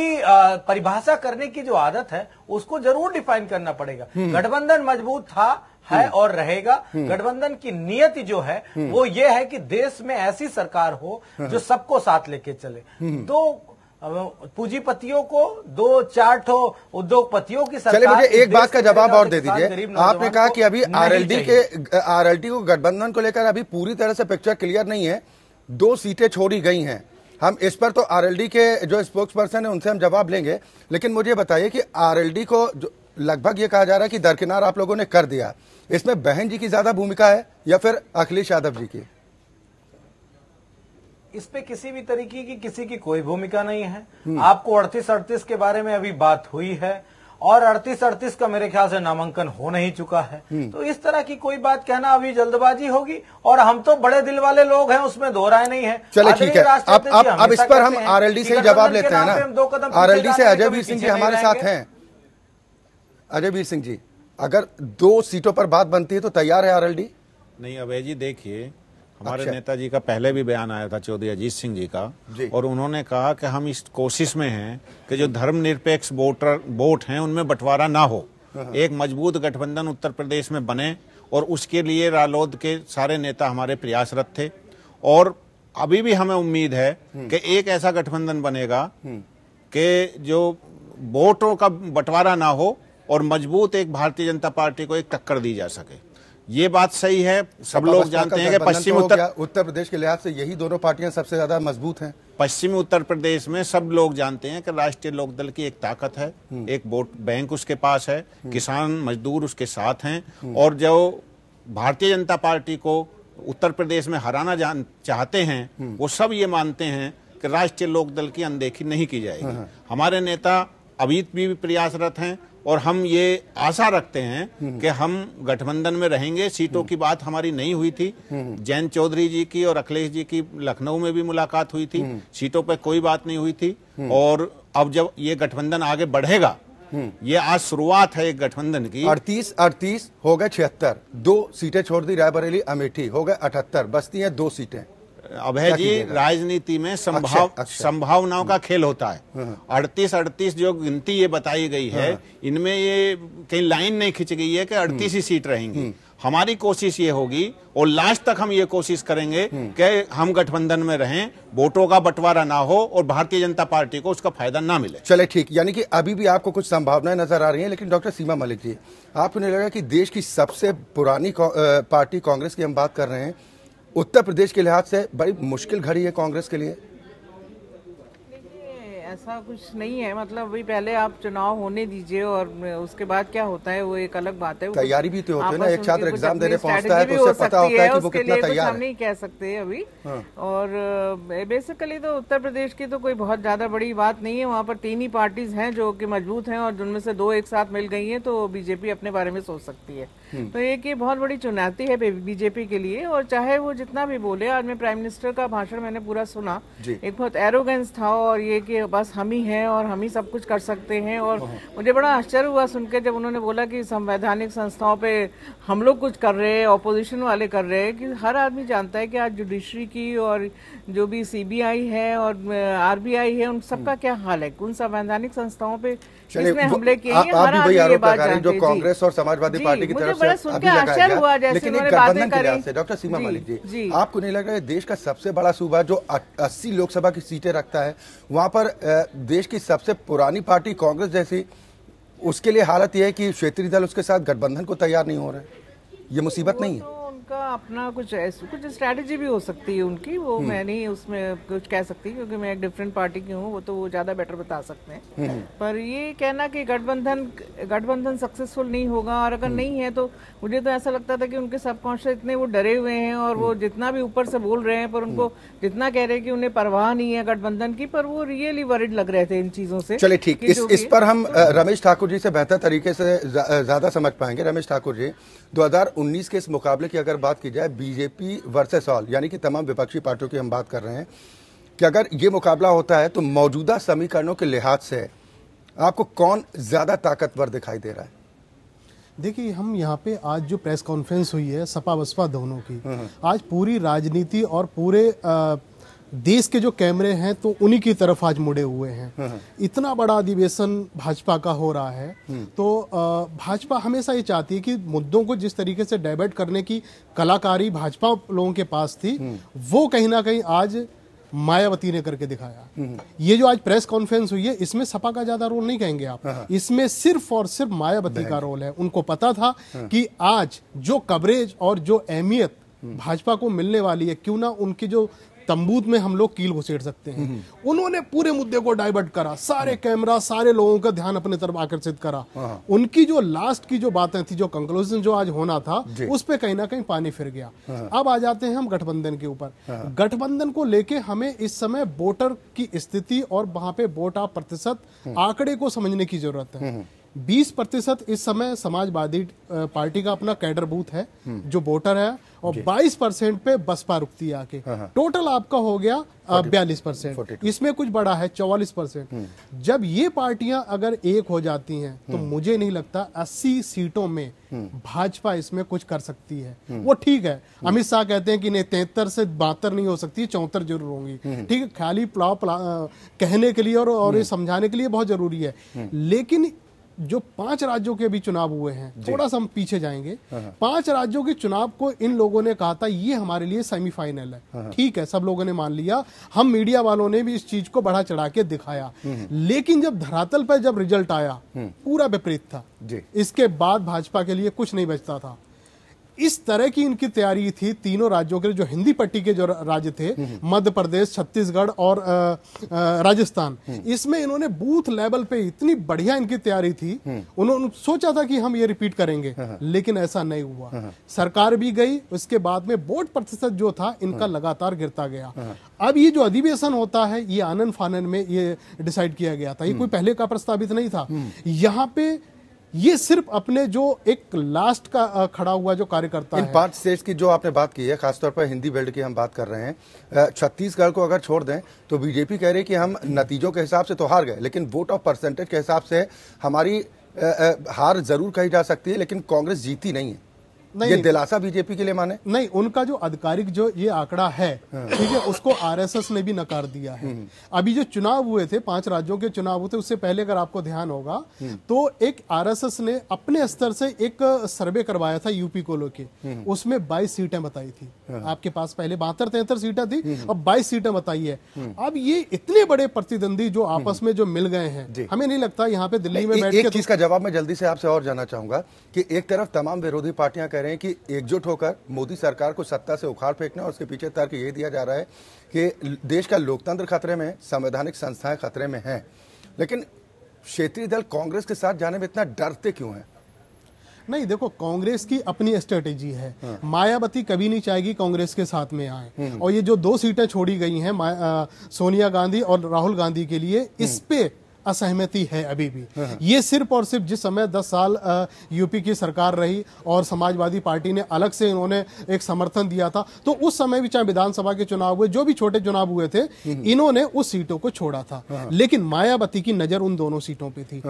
परिभाषा करने की जो आदत है उसको जरूर डिफाइन करना पड़ेगा। गठबंधन मजबूत था, है और रहेगा। गठबंधन की नीयति जो है वो ये है कि देश में ऐसी सरकार हो जो सबको साथ लेके चले। दो पूंजीपतियों को, दो चार उद्योगपतियों की सरकार। चलिए मुझे एक बात का जवाब और दे दीजिए। आपने कहा कि अभी आरएलडी के आरएलडी को गठबंधन को लेकर अभी पूरी तरह से पिक्चर क्लियर नहीं है, दो सीटें छोड़ी गई हैं। हम इस पर तो आरएलडी के जो स्पोक्स पर्सन है उनसे हम जवाब लेंगे, लेकिन मुझे बताइए कि आरएलडी को लगभग ये कहा जा रहा है कि दरकिनार आप लोगों ने कर दिया, इसमें बहन जी की ज्यादा भूमिका है या फिर अखिलेश यादव जी की? इस पे किसी भी तरीके की किसी की कोई भूमिका नहीं है। आपको अड़तीस अड़तीस के बारे में अभी बात हुई है और अड़तीस अड़तीस का मेरे ख्याल से नामांकन हो नहीं चुका है, तो इस तरह की कोई बात कहना अभी जल्दबाजी होगी। और हम तो बड़े दिल वाले लोग हैं, उसमें दो राय नहीं है। चलिए ठीक है, अब अब इस पर हम आरएलडी से जवाब लेते हैं ना। दो कदम आरएलडी से अजयवीर सिंह जी हमारे साथ हैं। अजयवीर सिंह जी, अगर दो सीटों पर बात बनती है तो तैयार है आरएलडी? नहीं अभय जी, देखिए हमारे नेताजी का पहले भी बयान आया था, चौधरी अजीत सिंह जी का, और उन्होंने कहा कि हम इस कोशिश में हैं कि जो धर्मनिरपेक्ष वोटर वोट हैं उनमें बंटवारा ना हो, एक मजबूत गठबंधन उत्तर प्रदेश में बने, और उसके लिए रालोद के सारे नेता हमारे प्रयासरत थे। और अभी भी हमें उम्मीद है कि एक ऐसा गठबंधन बनेगा कि जो वोटों का बंटवारा ना हो और मजबूत एक भारतीय जनता पार्टी को एक टक्कर दी जा सके। ये बात सही है, सब लोग जानते हैं कि पश्चिम उत्तर उत्तर प्रदेश के लिहाज से यही दोनों पार्टियां सबसे ज्यादा मजबूत हैं। पश्चिमी उत्तर प्रदेश में सब लोग जानते हैं कि राष्ट्रीय लोकदल की एक ताकत है, एक वोट बैंक उसके पास है, किसान मजदूर उसके साथ हैं, और जो भारतीय जनता पार्टी को उत्तर प्रदेश में हराना जान चाहते हैं वो सब ये मानते हैं कि राष्ट्रीय लोकदल की अनदेखी नहीं की जाएगी। हमारे नेता अभी भी प्रयासरत हैं और हम ये आशा रखते हैं कि हम गठबंधन में रहेंगे। सीटों की बात हमारी नहीं हुई थी, जयंत चौधरी जी की और अखिलेश जी की लखनऊ में भी मुलाकात हुई थी, सीटों पर कोई बात नहीं हुई थी। और अब जब ये गठबंधन आगे बढ़ेगा, ये आज शुरुआत है एक गठबंधन की। अड़तीस अड़तीस हो गए छिहत्तर, दो सीटें छोड़ दी, रायबरेली अमेठी हो गए अठहत्तर, बस्ती है दो सीटें। अभय जी, राजनीति में संभाव अच्छा, अच्छा। संभावनाओं का खेल होता है। अड़तीस अड़तीस जो गिनती ये बताई गई है, इनमें ये कहीं लाइन नहीं खींच गई है कि अड़तीस ही सीट रहेंगी। हमारी कोशिश ये होगी और लास्ट तक हम ये कोशिश करेंगे कि हम गठबंधन में रहें, वोटों का बंटवारा ना हो और भारतीय जनता पार्टी को उसका फायदा ना मिले। चले ठीक, यानी कि अभी भी आपको कुछ संभावनाएं नजर आ रही हैं। लेकिन डॉक्टर सीमा मलिक जी, आपको नहीं लगा कि देश की सबसे पुरानी पार्टी कांग्रेस की हम बात कर रहे हैं, उत्तर प्रदेश के लिहाज से बड़ी मुश्किल घड़ी है कांग्रेस के लिए? देखिए ऐसा कुछ नहीं है, मतलब भी पहले आप चुनाव होने दीजिए और उसके बाद क्या होता है वो एक अलग बात है। तैयारी भी तो होती है ना, एक छात्र एग्जाम देने पहुंचता है तो उसे पता होता है कि वो कितना तैयार है। हम नहीं कह सकते अभी। और बेसिकली तो उत्तर प्रदेश की तो कोई बहुत ज्यादा बड़ी बात नहीं है, वहाँ पर तीन ही पार्टीज हैं जो कि मजबूत हैं और जिनमें से दो एक साथ मिल गई हैं, तो बीजेपी अपने बारे में सोच सकती है। तो एक ये बहुत बड़ी चुनौती है बीजेपी के लिए, और चाहे वो जितना भी बोले। आज मैं प्राइम मिनिस्टर का भाषण मैंने पूरा सुना, एक बहुत एरोगेंस था और ये कि बस हम ही हैं और हम ही सब कुछ कर सकते हैं। और मुझे बड़ा आश्चर्य हुआ सुनकर जब उन्होंने बोला कि संवैधानिक संस्थाओं पे हम लोग कुछ कर रहे हैं, ऑपोजिशन वाले कर रहे हैं, कि हर आदमी जानता है कि आज जुडिशरी की और जो भी सीबीआई है और आरबीआई है उन सबका क्या हाल है, उन संवैधानिक संस्थाओं पर इसमें हमले किए हैं जो कांग्रेस और समाजवादी पार्टी की तरफ से सुनकर आश्चर्य हुआ। जैसे गठबंधन के लिहाज से डॉक्टर सीमा मलिक जी, आपको नहीं लग रहा है देश का सबसे बड़ा सूबा जो अस्सी लोकसभा की सीटें रखता है, वहाँ पर देश की सबसे पुरानी पार्टी कांग्रेस जैसी, उसके लिए हालत यह है कि क्षेत्रीय दल उसके साथ गठबंधन को तैयार नहीं हो रहे? ये मुसीबत नहीं है? उनका अपना कुछ ऐसा कुछ स्ट्रैटेजी भी हो सकती है उनकी, वो मैं नहीं उसमें कुछ कह सकती क्योंकि मैं एक डिफरेंट पार्टी की हूँ, वो तो वो ज़्यादा बेटर बता सकते हैं। पर ये कहना कि गठबंधन गठबंधन सक्सेसफुल नहीं होगा, और अगर नहीं है तो मुझे तो ऐसा लगता था कि उनके सबकॉन्शियस इतने वो डरे हुए हैं और वो जितना भी ऊपर से बोल रहे हैं पर उनको जितना कह रहे हैं कि उन्हें परवाह नहीं है गठबंधन की, पर वो रियली वरिड लग रहे थे इन चीज़ों से। चलिए ठीक, इस इस पर हम रमेश ठाकुर जी से बेहतर तरीके से ज़्यादा समझ पाएंगे। रमेश ठाकुर जी, दो हज़ार उन्नीस के इस मुकाबले की अगर बात की जाए, बीजेपी वर्सेस ऑल यानी कि तमाम विपक्षी पार्टियों की हम बात कर रहे हैं कि अगर ये मुकाबला होता है तो मौजूदा समीकरणों के लिहाज से आपको कौन ज़्यादा ताकतवर दिखाई दे रहा है? देखिए, हम यहाँ पे आज जो प्रेस कॉन्फ्रेंस हुई है सपा बसपा दोनों की, आज पूरी राजनीति और पूरे आ, देश के जो कैमरे हैं तो उन्हीं की तरफ आज मुड़े हुए हैं। इतना बड़ा अधिवेशन भाजपा का हो रहा है, तो भाजपा हमेशा ये चाहती है कि मुद्दों को जिस तरीके से डाइवर्ट करने की कलाकारी भाजपा लोगों के पास थी, वो कहीं ना कहीं आज मायावती ने करके दिखाया। ये जो आज प्रेस कॉन्फ्रेंस हुई है इसमें सपा का ज्यादा रोल नहीं कहेंगे आप, इसमें सिर्फ और सिर्फ मायावती का रोल है। उनको पता था कि आज जो कवरेज और जो अहमियत भाजपा को मिलने वाली है, क्यों ना उनकी जो तंबूत में हम लोग कील घुसेड़ सकते हैं। उन्होंने पूरे मुद्दे को डाइवर्ट करा, सारे कैमरा सारे लोगों का ध्यान अपने तरफ आकर्षित करा। उनकी जो लास्ट की जो बातें थी, जो कंक्लूजन जो आज होना था, उस पे कहीं ना कहीं पानी फिर गया। अब आ जाते हैं हम गठबंधन के ऊपर। गठबंधन को लेके हमें इस समय वोटर की स्थिति और वहां पे वोट आप प्रतिशत आंकड़े को समझने की जरूरत है। बीस प्रतिशत इस समय समाजवादी पार्टी का अपना कैडर बूथ है जो वोटर है, और बाईस परसेंट पे बसपा रुकती है आके। टोटल आपका हो गया बयालीस परसेंट, इसमें कुछ बड़ा है चौवालीस परसेंट। जब ये पार्टियां अगर एक हो जाती हैं तो मुझे नहीं लगता अस्सी सीटों में भाजपा इसमें कुछ कर सकती है। वो ठीक है, अमित शाह कहते हैं कि नहीं तिहत्तर से बहत्तर नहीं हो सकती, चौहत्तर जरूर होंगी। ठीक है, खाली प्लाव कहने के लिए और ये समझाने के लिए बहुत जरूरी है, लेकिन जो पांच राज्यों के भी चुनाव हुए हैं, थोड़ा सा हम पीछे जाएंगे। पांच राज्यों के चुनाव को इन लोगों ने कहा था ये हमारे लिए सेमीफाइनल है, ठीक है, सब लोगों ने मान लिया, हम मीडिया वालों ने भी इस चीज को बढ़ा चढ़ा के दिखाया, लेकिन जब धरातल पर जब रिजल्ट आया पूरा विपरीत था। इसके बाद भाजपा के लिए कुछ नहीं बचता था। इस तरह की इनकी तैयारी थी तीनों राज्यों के, जो हिंदी पट्टी के जो राज्य थे मध्य प्रदेश, छत्तीसगढ़ और राजस्थान, इसमें इन्होंने बूथ लेवल पे इतनी बढ़िया इनकी तैयारी थी, उन्होंने सोचा था कि हम ये रिपीट करेंगे, लेकिन ऐसा नहीं हुआ। सरकार भी गई, उसके बाद में वोट प्रतिशत जो था इनका लगातार गिरता गया। अब ये जो अधिवेशन होता है ये आनन फानन में ये डिसाइड किया गया था, ये कोई पहले का प्रस्तावित नहीं था। यहाँ पे ये सिर्फ अपने जो एक लास्ट का खड़ा हुआ जो कार्यकर्ता है, इन पांच स्टेट्स की जो आपने बात की है, खासतौर पर हिंदी बेल्ट की हम बात कर रहे हैं, छत्तीसगढ़ को अगर छोड़ दें तो बीजेपी कह रही है कि हम नतीजों के हिसाब से तो हार गए, लेकिन वोट ऑफ परसेंटेज के हिसाब से हमारी हार जरूर कही जा सकती है, लेकिन कांग्रेस जीती नहीं है। नहीं, ये दिलासा बीजेपी के लिए माने नहीं, उनका जो आधिकारिक जो ये आंकड़ा है, ठीक है, उसको आरएसएस ने भी नकार दिया है। अभी जो चुनाव हुए थे, पांच राज्यों के चुनाव हुए थे, उससे पहले अगर आपको ध्यान होगा तो एक आरएसएस ने अपने स्तर से एक सर्वे करवाया था यूपी को लेके, उसमें बाईस सीटें बताई थी। आपके पास पहले बहत्तर तिहत्तर सीटें थी, अब बाईस सीटें बताई है। अब ये इतने बड़े प्रतिद्वंदी जो आपस में जो मिल गए हैं, हमें नहीं लगता यहाँ पे दिल्ली में बैठ के। इसका जवाब मैं जल्दी से आपसे और जानना चाहूंगा कि एक तरफ तमाम विरोधी पार्टियां रहे हैं कि एकजुट होकर मोदी सरकार को सत्ता से उखाड़ फेंकना, और उसके पीछे तर्क यह दिया जा रहा है कि देश का लोकतंत्र खतरे में है, संवैधानिक संस्थाएं खतरे में हैं, लेकिन क्षेत्रीय दल कांग्रेस के साथ जाने में इतना डरते क्यों हैं? नहीं, देखो, कांग्रेस की अपनी स्ट्रेटेजी है। हाँ। मायावती कभी नहीं चाहेगी कांग्रेस के साथ में आए, और ये जो दो सीटें छोड़ी गई हैं सोनिया गांधी और राहुल गांधी के लिए, इस पे असहमति है अभी भी। ये सिर्फ और सिर्फ जिस समय दस साल यूपी की सरकार रही और समाजवादी पार्टी ने अलग से इन्होंने एक समर्थन दिया था, तो उस समय भी चाहे विधानसभा के चुनाव हुए, जो भी छोटे चुनाव हुए थे, इन्होंने उस सीटों को छोड़ा था, लेकिन मायावती की नजर उन दोनों सीटों पे थी।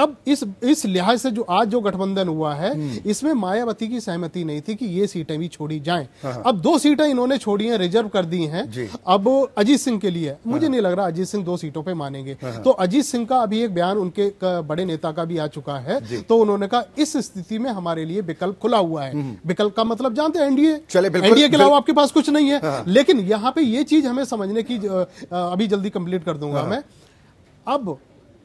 अब इस इस लिहाज से जो आज जो गठबंधन हुआ है, इसमें मायावती की सहमति नहीं थी कि ये सीटें भी छोड़ी जाएं। अब दो सीटें इन्होंने छोड़ी हैं, रिजर्व कर दी हैं। अब अजीत सिंह के लिए मुझे नहीं लग रहा अजीत सिंह दो सीटों पे मानेंगे, तो अजीत सिंह का अभी एक बयान उनके बड़े नेता का भी आ चुका है, तो उन्होंने कहा इस स्थिति में हमारे लिए विकल्प खुला हुआ है। विकल्प का मतलब जानते हैं, एनडीए, एनडीए के अलावा आपके पास कुछ नहीं है। लेकिन यहाँ पे ये चीज हमें समझने की, अभी जल्दी कंप्लीट कर दूंगा मैं। अब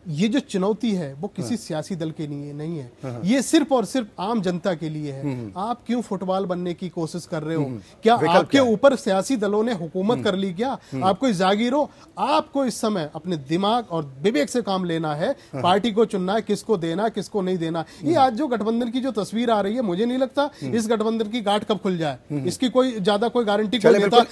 ये जो चुनौती है वो किसी सियासी दल के लिए नहीं है, ये सिर्फ और सिर्फ आम जनता के लिए है। आप क्यों फुटबॉल बनने की कोशिश कर रहे हो? क्या आपके ऊपर सियासी दलों ने हुकूमत कर ली? क्या आपको जागीर हो? आपको इस समय अपने दिमाग और विवेक से काम लेना है, पार्टी को चुनना है, किसको देना किसको नहीं देना। ये आज जो गठबंधन की जो तस्वीर आ रही है, मुझे नहीं लगता इस गठबंधन की गांठ कब खुल जाए, इसकी कोई ज्यादा कोई गारंटी।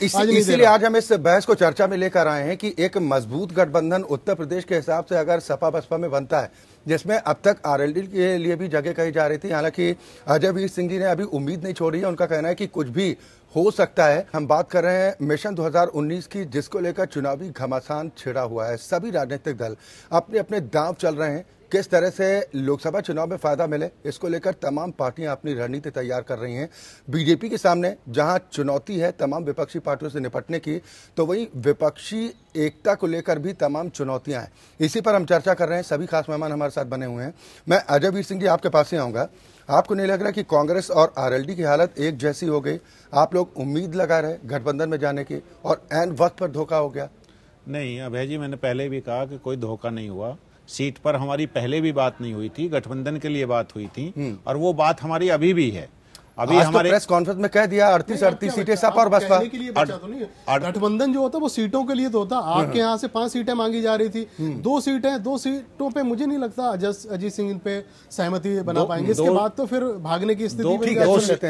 इसीलिए आज हम इस बहस को चर्चा में लेकर आए हैं कि एक मजबूत गठबंधन उत्तर प्रदेश के हिसाब से अगर बसपा में बनता है, जिसमें अब तक आरएलडी के लिए भी जगह कही जा रही थी, हालांकि अजय वीर सिंह जी ने अभी उम्मीद नहीं छोड़ी है। उनका कहना है कि कुछ भी हो सकता है। हम बात कर रहे हैं मिशन दो हज़ार उन्नीस की, जिसको लेकर चुनावी घमासान छिड़ा हुआ है। सभी राजनीतिक दल अपने अपने दांव चल रहे हैं, किस तरह से लोकसभा चुनाव में फायदा मिले, इसको लेकर तमाम पार्टियां अपनी रणनीति तैयार कर रही हैं। बीजेपी के सामने जहां चुनौती है तमाम विपक्षी पार्टियों से निपटने की, तो वहीं विपक्षी एकता को लेकर भी तमाम चुनौतियां हैं। इसी पर हम चर्चा कर रहे हैं। सभी खास मेहमान हमारे साथ बने हुए हैं। मैं अजय वीर सिंह जी आपके पास ही आऊँगा। आपको नहीं लग रहा कि कांग्रेस और आरएलडी की हालत एक जैसी हो गई? आप लोग उम्मीद लगा रहे गठबंधन में जाने की, और ऐन वक्त पर धोखा हो गया? नहीं अभय जी, मैंने पहले भी कहा कि कोई धोखा नहीं हुआ। सीट पर हमारी पहले भी बात नहीं हुई थी, गठबंधन के लिए बात हुई थी, और वो बात हमारी अभी भी है। अभी हमारे तो प्रेस कॉन्फ्रेंस में कह दिया अड़तीस अड़तीस सीटें सपा और बसपा। गठबंधन जो होता है वो सीटों के लिए तो होता है। आपके यहाँ से पांच सीटें मांगी जा रही थी, दो सीटें दो सीटों पे मुझे नहीं लगता अजीत सिंह पे सहमति बना पाएंगे। इसके बाद तो फिर भागने की स्थिति,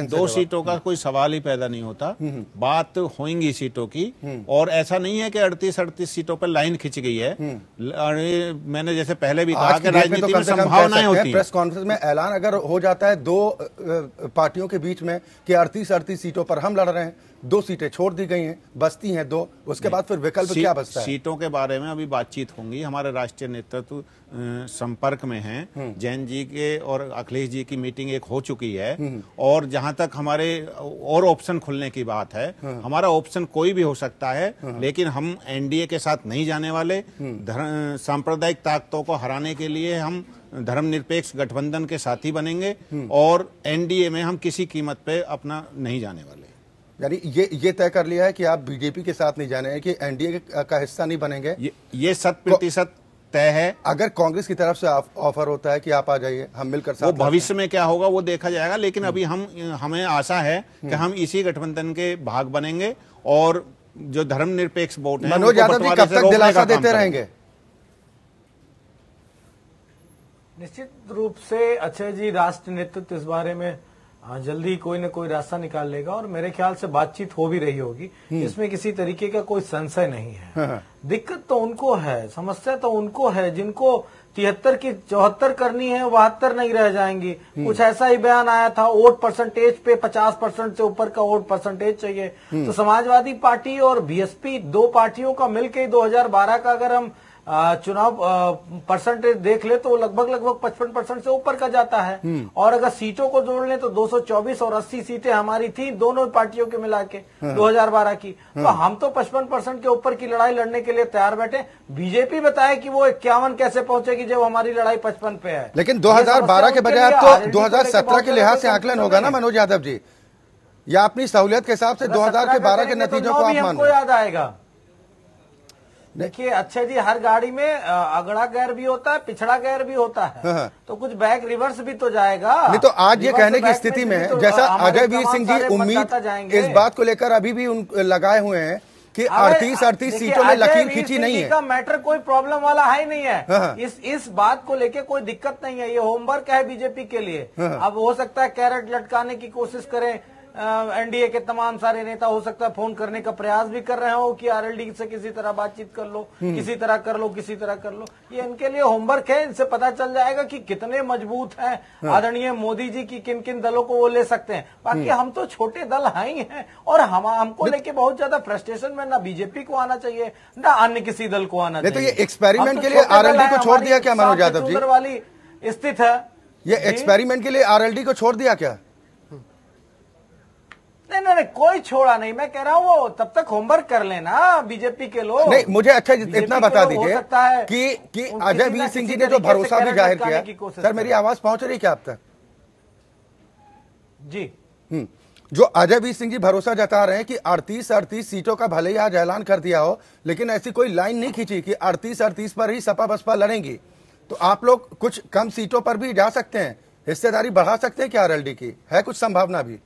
दो सीटों का कोई सवाल ही पैदा नहीं होता। बात होगी सीटों की, और ऐसा नहीं है की अड़तीस अड़तीस सीटों पर लाइन खिंच गई है। मैंने जैसे पहले भी कहा कि राजनीति में संभावनाएं होती हैं। प्रेस कॉन्फ्रेंस में ऐलान अगर हो जाता है दो पार्टियों के बीच में कि अड़तीस अड़तीस सीटों पर हम लड़ रहे हैं, दो सीटें छोड़ दी गई हैं, बचती हैं दो, उसके बाद फिर विकल्प सी, क्या बचता है? सीटों के बारे में अभी बातचीत होंगी। हमारे राष्ट्रीय नेतृत्व संपर्क में हैं। जैन जी के और अखिलेश जी की मीटिंग एक हो चुकी है, और जहां तक हमारे और ऑप्शन खुलने की बात है, हमारा ऑप्शन कोई भी हो सकता है, लेकिन हम एनडीए के साथ नहीं जाने वाले। सांप्रदायिक ताकतों को हराने के लिए हम धर्मनिरपेक्ष गठबंधन के साथी बनेंगे, और एनडीए में हम किसी कीमत पे अपना नहीं जाने वाले। यानी ये ये तय कर लिया है कि आप बीजेपी के साथ नहीं जाने हैं, कि एनडीए का हिस्सा नहीं बनेंगे। ये, ये शत प्रतिशत तय है। अगर कांग्रेस की तरफ से ऑफर होता है कि आप आ जाइए, हम मिलकर साथ, वो भविष्य में क्या होगा वो देखा जाएगा, लेकिन अभी हम हमें आशा है कि हम इसी गठबंधन के भाग बनेंगे, और जो धर्मनिरपेक्ष वोट है। मनोज यादव जी कब तक दिलासा देते रहेंगे? निश्चित रूप से अक्षय जी, राष्ट्रीय नेतृत्व इस बारे में जल्दी कोई ना कोई रास्ता निकाल लेगा, और मेरे ख्याल से बातचीत हो भी रही होगी, इसमें किसी तरीके का कोई संशय नहीं है। दिक्कत तो उनको है, समस्या तो उनको है जिनको तिहत्तर की चौहत्तर करनी है, बहत्तर नहीं रह जाएंगी। कुछ ऐसा ही बयान आया था, वोट परसेंटेज पे पचास परसेंट से ऊपर का वोट परसेंटेज चाहिए। तो समाजवादी पार्टी और बीएसपी, दो पार्टियों का मिलकर दो हजार बारह का अगर हम चुनाव परसेंटेज देख ले तो लगभग लगभग पचपन परसेंट से ऊपर का जाता है। और अगर सीटों को जोड़ ले तो दो सौ चौबीस और अस्सी सीटें हमारी थी दोनों पार्टियों के मिला के दो हजार बारह की। तो हम तो पचपन परसेंट के ऊपर की लड़ाई लड़ने के लिए तैयार बैठे। बीजेपी बताए कि वो इक्यावन कैसे पहुंचेगी जब हमारी लड़ाई पचपन पे है। लेकिन दो हजार बारह के बजाय तो दो हजार सत्रह के लिहाज से आकलन होगा ना मनोज यादव जी, या अपनी सहूलियत के हिसाब से दो हजार बारह के नतीजों को हमको याद आएगा। देखिए अच्छा जी, हर गाड़ी में अगड़ा गेयर भी होता है, पिछड़ा गेयर भी होता है, तो कुछ बैक रिवर्स भी तो जाएगा। नहीं तो आज ये कहने की स्थिति में है, तो जैसा अजय वीर सिंह जी उम्मीद इस बात को लेकर अभी भी उन लगाए हुए हैं कि अड़तीस अड़तीस सीटों में लकीर खींची नहीं है। का मैटर कोई प्रॉब्लम वाला है ही नहीं है, इस इस बात को लेके कोई दिक्कत नहीं है। ये होमवर्क है बीजेपी के लिए। अब हो सकता है कैरेट लटकाने की कोशिश करें एनडीए के तमाम सारे नेता, हो सकता है फोन करने का प्रयास भी कर रहे हो कि आरएलडी से किसी तरह बातचीत कर लो, किसी तरह कर लो, किसी तरह कर लो। ये इनके लिए होमवर्क है, इनसे पता चल जाएगा कि कितने मजबूत हैं आदरणीय मोदी जी की, किन किन दलों को वो ले सकते हैं। बाकी हम तो छोटे दल हैं ही हैं, और हम हमको लेके बहुत ज्यादा फ्रस्ट्रेशन में ना बीजेपी को आना चाहिए ना अन्य किसी दल को आना चाहिए। तो ये एक्सपेरिमेंट के लिए आरएलडी को छोड़ दिया क्या मनोज यादव जी? वाली स्थित है ये, एक्सपेरिमेंट के लिए आरएलडी को छोड़ दिया क्या? नहीं नहीं, कोई छोड़ा नहीं। मैं कह रहा हूँ वो तब तक होमवर्क कर लेना बीजेपी के लोग। नहीं मुझे अच्छा इतना बता दीजिए कि कि अजय वीर सिंह जी ने जो भरोसा भी जाहिर किया। सर मेरी आवाज पहुंच रही है क्या आप तक? जी हम्म, जो अजय वीर सिंह जी भरोसा जता रहे हैं कि अड़तीस अड़तीस सीटों का भले ही आज ऐलान कर दिया हो, लेकिन ऐसी कोई लाइन नहीं खींची कि अड़तीस अड़तीस पर ही सपा बसपा लड़ेंगी। तो आप लोग कुछ कम सीटों पर भी जा सकते हैं, हिस्सेदारी बढ़ा सकते हैं क्या आरएलडी की, है कुछ संभावना भी?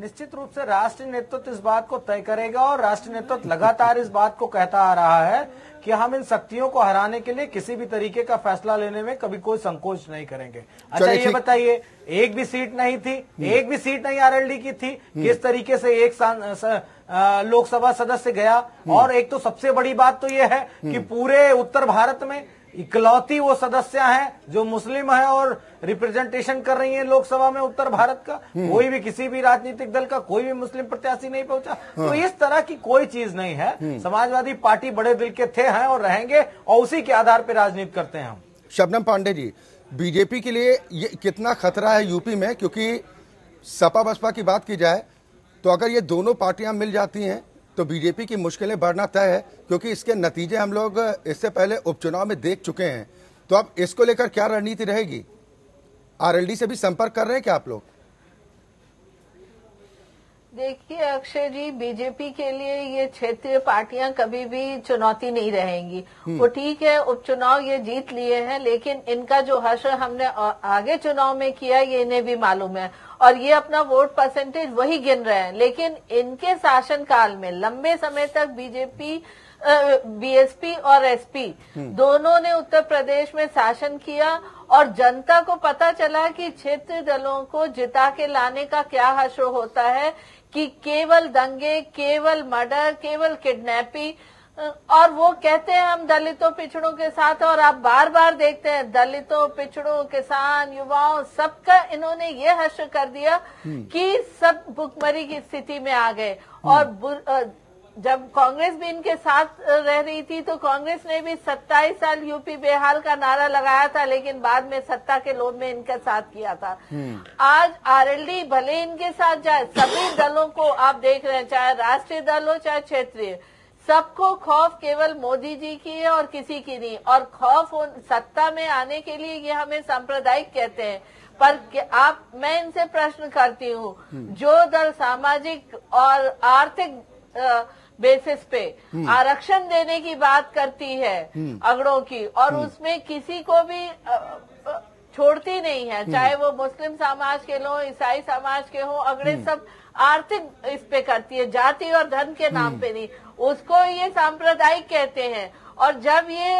निश्चित रूप से राष्ट्रीय नेतृत्व इस बात को तय करेगा और राष्ट्रीय नेतृत्व लगातार इस बात को कहता आ रहा है कि हम इन शक्तियों को हराने के लिए किसी भी तरीके का फैसला लेने में कभी कोई संकोच नहीं करेंगे। अच्छा ये बताइए, एक भी सीट नहीं थी, एक भी सीट नहीं आरएलडी की थी, किस तरीके से एक लोकसभा सदस्य गया? और एक तो सबसे बड़ी बात तो ये है कि पूरे उत्तर भारत में इकलौती वो सदस्य हैं जो मुस्लिम है और रिप्रेजेंटेशन कर रही हैं लोकसभा में उत्तर भारत का। कोई भी किसी भी राजनीतिक दल का कोई भी मुस्लिम प्रत्याशी नहीं पहुंचा। तो इस तरह की कोई चीज नहीं है। समाजवादी पार्टी बड़े दिल के थे, हैं और रहेंगे, और उसी के आधार पर राजनीति करते हैं हम। शबनम पांडे जी, बीजेपी के लिए ये कितना खतरा है यूपी में? क्योंकि सपा बसपा की बात की जाए तो अगर ये दोनों पार्टियां मिल जाती हैं तो बीजेपी की मुश्किलें बढ़ना तय है, क्योंकि इसके नतीजे हम लोग इससे पहले उपचुनाव में देख चुके हैं। तो अब इसको लेकर क्या रणनीति रहेगी? आरएलडी से भी संपर्क कर रहे हैं क्या आप लोग? देखिए अक्षय जी, बीजेपी के लिए ये क्षेत्रीय पार्टियां कभी भी चुनौती नहीं रहेंगी। वो ठीक है उपचुनाव ये जीत लिए हैं, लेकिन इनका जो हश्र हमने आगे चुनाव में किया ये इन्हें भी मालूम है और ये अपना वोट परसेंटेज वही गिन रहे हैं। लेकिन इनके शासनकाल में लंबे समय तक बीजेपी, बीएसपी और एसपी दोनों ने उत्तर प्रदेश में शासन किया और जनता को पता चला कि क्षेत्रीय दलों को जिता के लाने का क्या हश्र होता है, कि केवल दंगे, केवल मर्डर, केवल किडनैपिंग। और वो कहते हैं हम दलितों पिछड़ों के साथ, और आप बार बार देखते हैं दलितों पिछड़ों किसान युवाओं सबका इन्होंने ये हश्र कर दिया कि सब भुखमरी की स्थिति में आ गए। और जब कांग्रेस भी इनके साथ रह रही थी तो कांग्रेस ने भी सत्ताईस साल यूपी बेहाल का नारा लगाया था, लेकिन बाद में सत्ता के लोभ में इनके साथ किया था। आज आरएलडी भले इनके साथ जाए, सभी दलों को आप देख रहे हैं, चाहे राष्ट्रीय दल हो चाहे क्षेत्रीय, सबको खौफ केवल मोदी जी की है और किसी की नहीं। और खौफ सत्ता में आने के लिए ये हमें सांप्रदायिक कहते हैं, पर आप मैं इनसे प्रश्न करती हूँ, जो दल सामाजिक और आर्थिक बेसिस पे आरक्षण देने की बात करती है अगड़ों की और उसमें किसी को भी छोड़ती नहीं है, चाहे वो मुस्लिम समाज के लोग, ईसाई समाज के हो, अगड़े सब आर्थिक इस पे करती है, जाति और धर्म के नाम पे नहीं, उसको ये सांप्रदायिक कहते हैं। और जब ये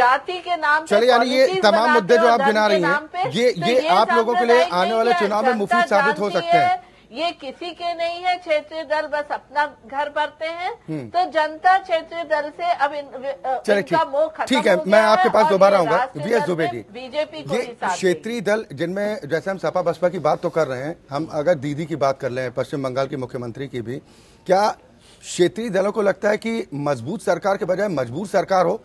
जाति के नाम पे, चलिए यानी ये तमाम मुद्दे जो आप गिना रही हैं ये ये आप लोगों के लिए आने वाले चुनाव में मुफीद साबित हो सकते हैं, ये किसी के नहीं है। क्षेत्रीय दल बस अपना घर भरते हैं, तो जनता क्षेत्रीय दल से अब इन, इनका मोह खत्म हो गया है। ठीक है, मैं आपके पास दोबारा आऊंगा। वीएस दुबे जी, बीजेपी को क्षेत्रीय दल जिनमें जैसे हम सपा बसपा की बात तो कर रहे हैं, हम अगर दीदी की बात कर लें पश्चिम बंगाल की मुख्यमंत्री की भी, क्या क्षेत्रीय दलों को लगता है कि मजबूत सरकार के बजाय मजबूर सरकार हो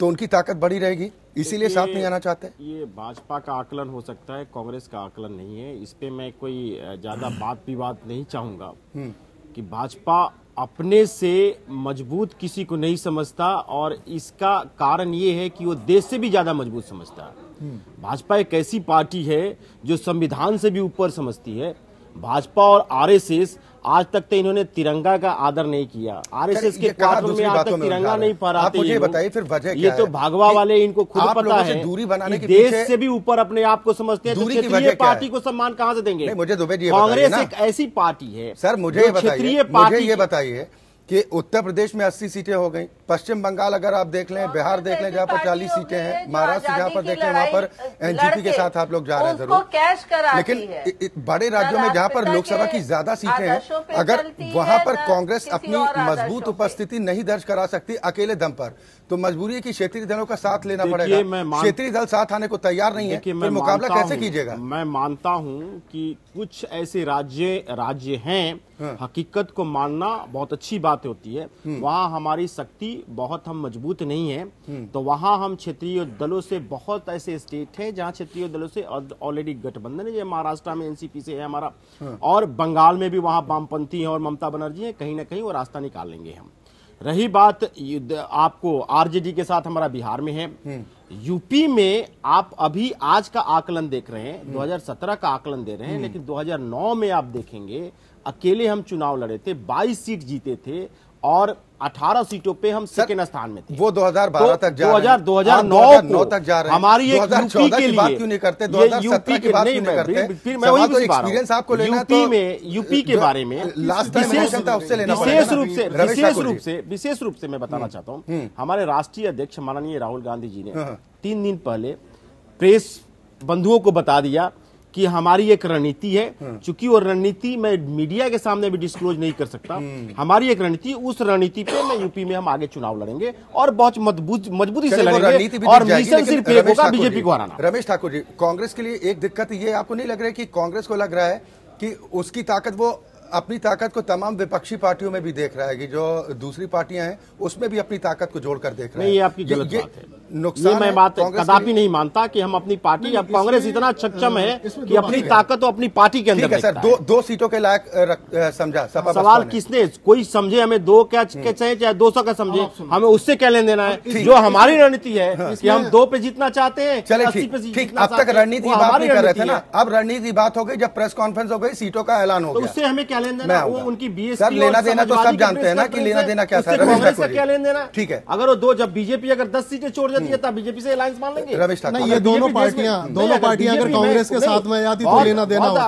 तो उनकी ताकत बढ़ी रहेगी, इसीलिए साथ नहीं आना चाहते? ये भाजपा का आकलन हो सकता है, कांग्रेस का आकलन नहीं है। इस पे मैं कोई ज्यादा बात विवाद नहीं चाहूंगा कि भाजपा अपने से मजबूत किसी को नहीं समझता और इसका कारण ये है कि वो देश से भी ज्यादा मजबूत समझता है। भाजपा एक ऐसी पार्टी है जो संविधान से भी ऊपर समझती है। भाजपा और आरएसएस आज तक तो इन्होंने तिरंगा का आदर नहीं किया, आरएसएस के कार्यों में आज तक तिरंगा नहीं फहराते। ये बताइए फिर वजह क्या है? ये तो भगवा वाले, इनको खुद पता है दूरी बनाने की, देश से भी ऊपर अपने आप को समझते हैं। क्षेत्रीय पार्टी को सम्मान कहाँ से देंगे? मुझे दुबे जी, कांग्रेस एक ऐसी पार्टी है सर, मुझे क्षेत्रीय पार्टी। ये बताइए कि उत्तर प्रदेश में अस्सी सीटें हो गई, पश्चिम बंगाल अगर आप देख लें, बिहार देख लें जहाँ पर चालीस सीटें हैं, महाराष्ट्र जहाँ पर देख लें वहाँ पर एनसीपी के साथ आप लोग जा रहे हैं जरूर, लेकिन बड़े राज्यों में जहाँ पर लोकसभा की ज्यादा सीटें हैं, अगर वहाँ पर कांग्रेस अपनी मजबूत उपस्थिति नहीं दर्ज करा सकती अकेले दम पर, तो मजबूरी है कि क्षेत्रीय दलों का साथ लेना पड़ेगा। क्षेत्रीय दल साथ आने को तैयार नहीं है, फिर मुकाबला कैसे कीजिएगा? मैं मानता हूँ कि कुछ ऐसे राज्य राज्य हैं, हकीकत को मानना बहुत अच्छी बात होती है, वहाँ हमारी शक्ति बहुत हम मजबूत नहीं है, तो वहाँ हम क्षेत्रीय दलों से, बहुत ऐसे स्टेट हैं जहाँ क्षेत्रीय दलों से ऑलरेडी गठबंधन है। महाराष्ट्र में एनसीपी से है हमारा, और बंगाल में भी वहाँ वामपंथी है और ममता बनर्जी है, कहीं ना कहीं वो रास्ता निकाल लेंगे हम। रही बात आपको आरजेडी के साथ हमारा बिहार में है, यूपी में आप अभी आज का आकलन देख रहे हैं, दो हज़ार सत्रह का आकलन दे रहे हैं, लेकिन दो हज़ार नौ में आप देखेंगे अकेले हम चुनाव लड़े थे, बाईस सीट जीते थे और अठारह सीटों पे हम सेकेंड स्थान में थे। वो दो हज़ार बारह तक जा रहे हैं, दो हज़ार नौ तक जा रहे हैं। हमारी दो हज़ार चौदह की बात क्यों नहीं करते, दो हज़ार सत्रह की बात क्यों नहीं करते? फिर मैं वही एक्सपीरियंस आपको लेना है यूपी में, यूपी के बारे में लास्ट टाइम इलेक्शन था उससे लेना पड़ेगा। विशेष रूप से विशेष रूप से विशेष रूप से मैं बताना चाहता हूँ, हमारे राष्ट्रीय अध्यक्ष माननीय राहुल गांधी जी ने तीन दिन पहले प्रेस बंधुओं को बता दिया कि हमारी एक रणनीति है, चूंकि वो रणनीति मैं मीडिया के सामने भी डिस्क्लोज नहीं कर सकता, हमारी एक रणनीति, उस रणनीति पे मैं यूपी में हम आगे चुनाव लड़ेंगे और बहुत मजबूत मजबूती से लड़ेंगे और मिशन सिर्फ एक होगा, बीजेपी को हराना। रमेश ठाकुर जी, कांग्रेस के लिए एक दिक्कत ये, आपको नहीं लग रहा है कि कांग्रेस को लग रहा है कि उसकी ताकत, वो अपनी ताकत को तमाम विपक्षी पार्टियों में भी देख रहा है कि जो दूसरी पार्टियां हैं उसमें भी अपनी ताकत को जोड़कर देख रहा है? नहीं, आपकी गलत बात है, नुकसान, मैं बात कदापि नहीं मानता कि हम अपनी पार्टी, अब कांग्रेस इतना सक्षम है कि अपनी ताकत तो अपनी पार्टी के अंदर है। दो दो सीटों के लायक समझा, सवाल किसने, कोई समझे हमें दो क्या चाहे, चाहे दो सौ का समझे, हमें उससे क्या लेन देना है। जो हमारी रणनीति है कि हम दो पे जीतना चाहते हैं। चले ठीक, अब तक रणनीति बात नहीं कर रहे थे ना, अब रणनीति बात हो गई जब प्रेस कॉन्फ्रेंस हो गई, सीटों का ऐलान हो गया, उससे हमें क्या लेन देना? वो उनकी बीएसपी सर, लेना देना तो सब जानते हैं ना कि लेना देना क्या था, कांग्रेस का क्या लेन देना? ठीक है, अगर वो दो, जब बीजेपी अगर दस सीटें छोड़ जाती है तब बीजेपी से अलायंस मान लेंगे। रमेश ठाकुर, ये दोनों पार्टियां दोनों पार्टियां अगर कांग्रेस के साथ में जाती तो लेना देना होता।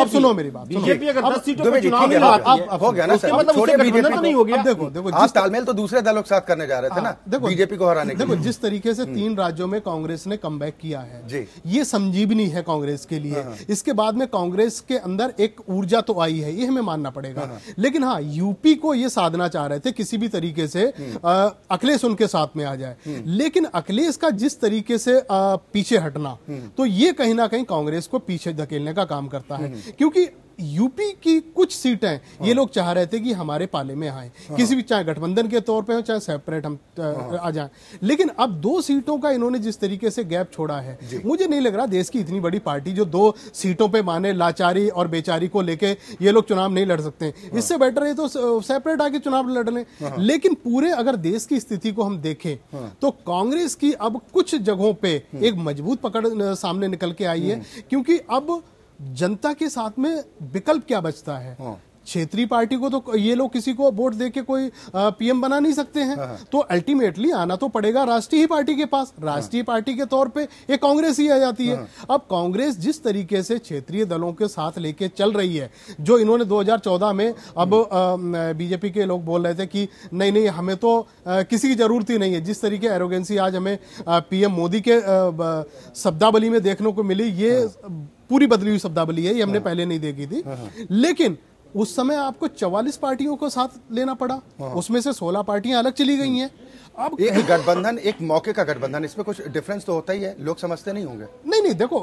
अब सुनो मेरी बात, बीजेपी अगर दस सीटों पे चुनाव नहीं लड़ती है, हो गया ना सर, छोटे बीजेपी तो नहीं हो गया। देखो देखो, आप तालमेल तो दूसरे दलों के साथ करने जा रहे थे ना, देखो बीजेपी को हराने के। देखो जिस तरीके से तीन राज्यों में कांग्रेस ने कमबैक किया है, ये संजीवनी है कांग्रेस के लिए। इसके बाद में कांग्रेस के अंदर एक ऊर्जा तो आई है, ये हमें मानना पड़ेगा। लेकिन हाँ, यूपी को ये साधना चाह रहे थे किसी भी तरीके से अखिलेश उनके साथ में आ जाए, लेकिन अखिलेश का जिस तरीके से आ, पीछे हटना, तो ये कहीं ना कहीं कांग्रेस को पीछे धकेलने का काम करता है, क्योंकि यूपी की कुछ सीटें ये लोग चाह रहे थे कि हमारे पाले में आए, किसी भी, चाहे गठबंधन के तौर पे हो चाहे सेपरेट हम आ जाएं। लेकिन अब दो सीटों का इन्होंने जिस तरीके से गैप छोड़ा है, मुझे नहीं लग रहा देश की इतनी बड़ी पार्टी जो दो सीटों पे माने लाचारी और बेचारी को लेके ये लोग चुनाव नहीं लड़ सकते, इससे बेटर है तो सेपरेट आके चुनाव लड़ लें। लेकिन पूरे अगर देश की स्थिति को हम देखें तो कांग्रेस की अब कुछ जगहों पर एक मजबूत पकड़ सामने निकल के आई है, क्योंकि अब जनता के साथ में विकल्प क्या बचता है? क्षेत्रीय पार्टी को तो ये लोग किसी को वोट देके कोई पीएम बना नहीं सकते हैं, तो अल्टीमेटली आना तो पड़ेगा राष्ट्रीय ही पार्टी के पास। राष्ट्रीय पार्टी के तौर पे ये कांग्रेस ही आ जाती है। अब कांग्रेस जिस तरीके से क्षेत्रीय दलों के साथ लेके चल रही है, जो इन्होंने दो हज़ार चौदह में, अब बीजेपी के लोग बोल रहे थे कि नहीं नहीं हमें तो किसी की जरूरत ही नहीं है, जिस तरीके एरोगेंसी आज हमें पीएम मोदी के शब्दावली में देखने को मिली, ये पूरी बदली हुई शब्दावली है, ये हमने पहले नहीं देखी थी। लेकिन उस समय आपको चौवालीस पार्टियों को साथ लेना पड़ा, उसमें से सोलह पार्टियां अलग चली गई हैं। अब एक गठबंधन, एक मौके का गठबंधन, इसमें कुछ डिफरेंस तो होता ही है, लोग समझते नहीं होंगे। नहीं नहीं, देखो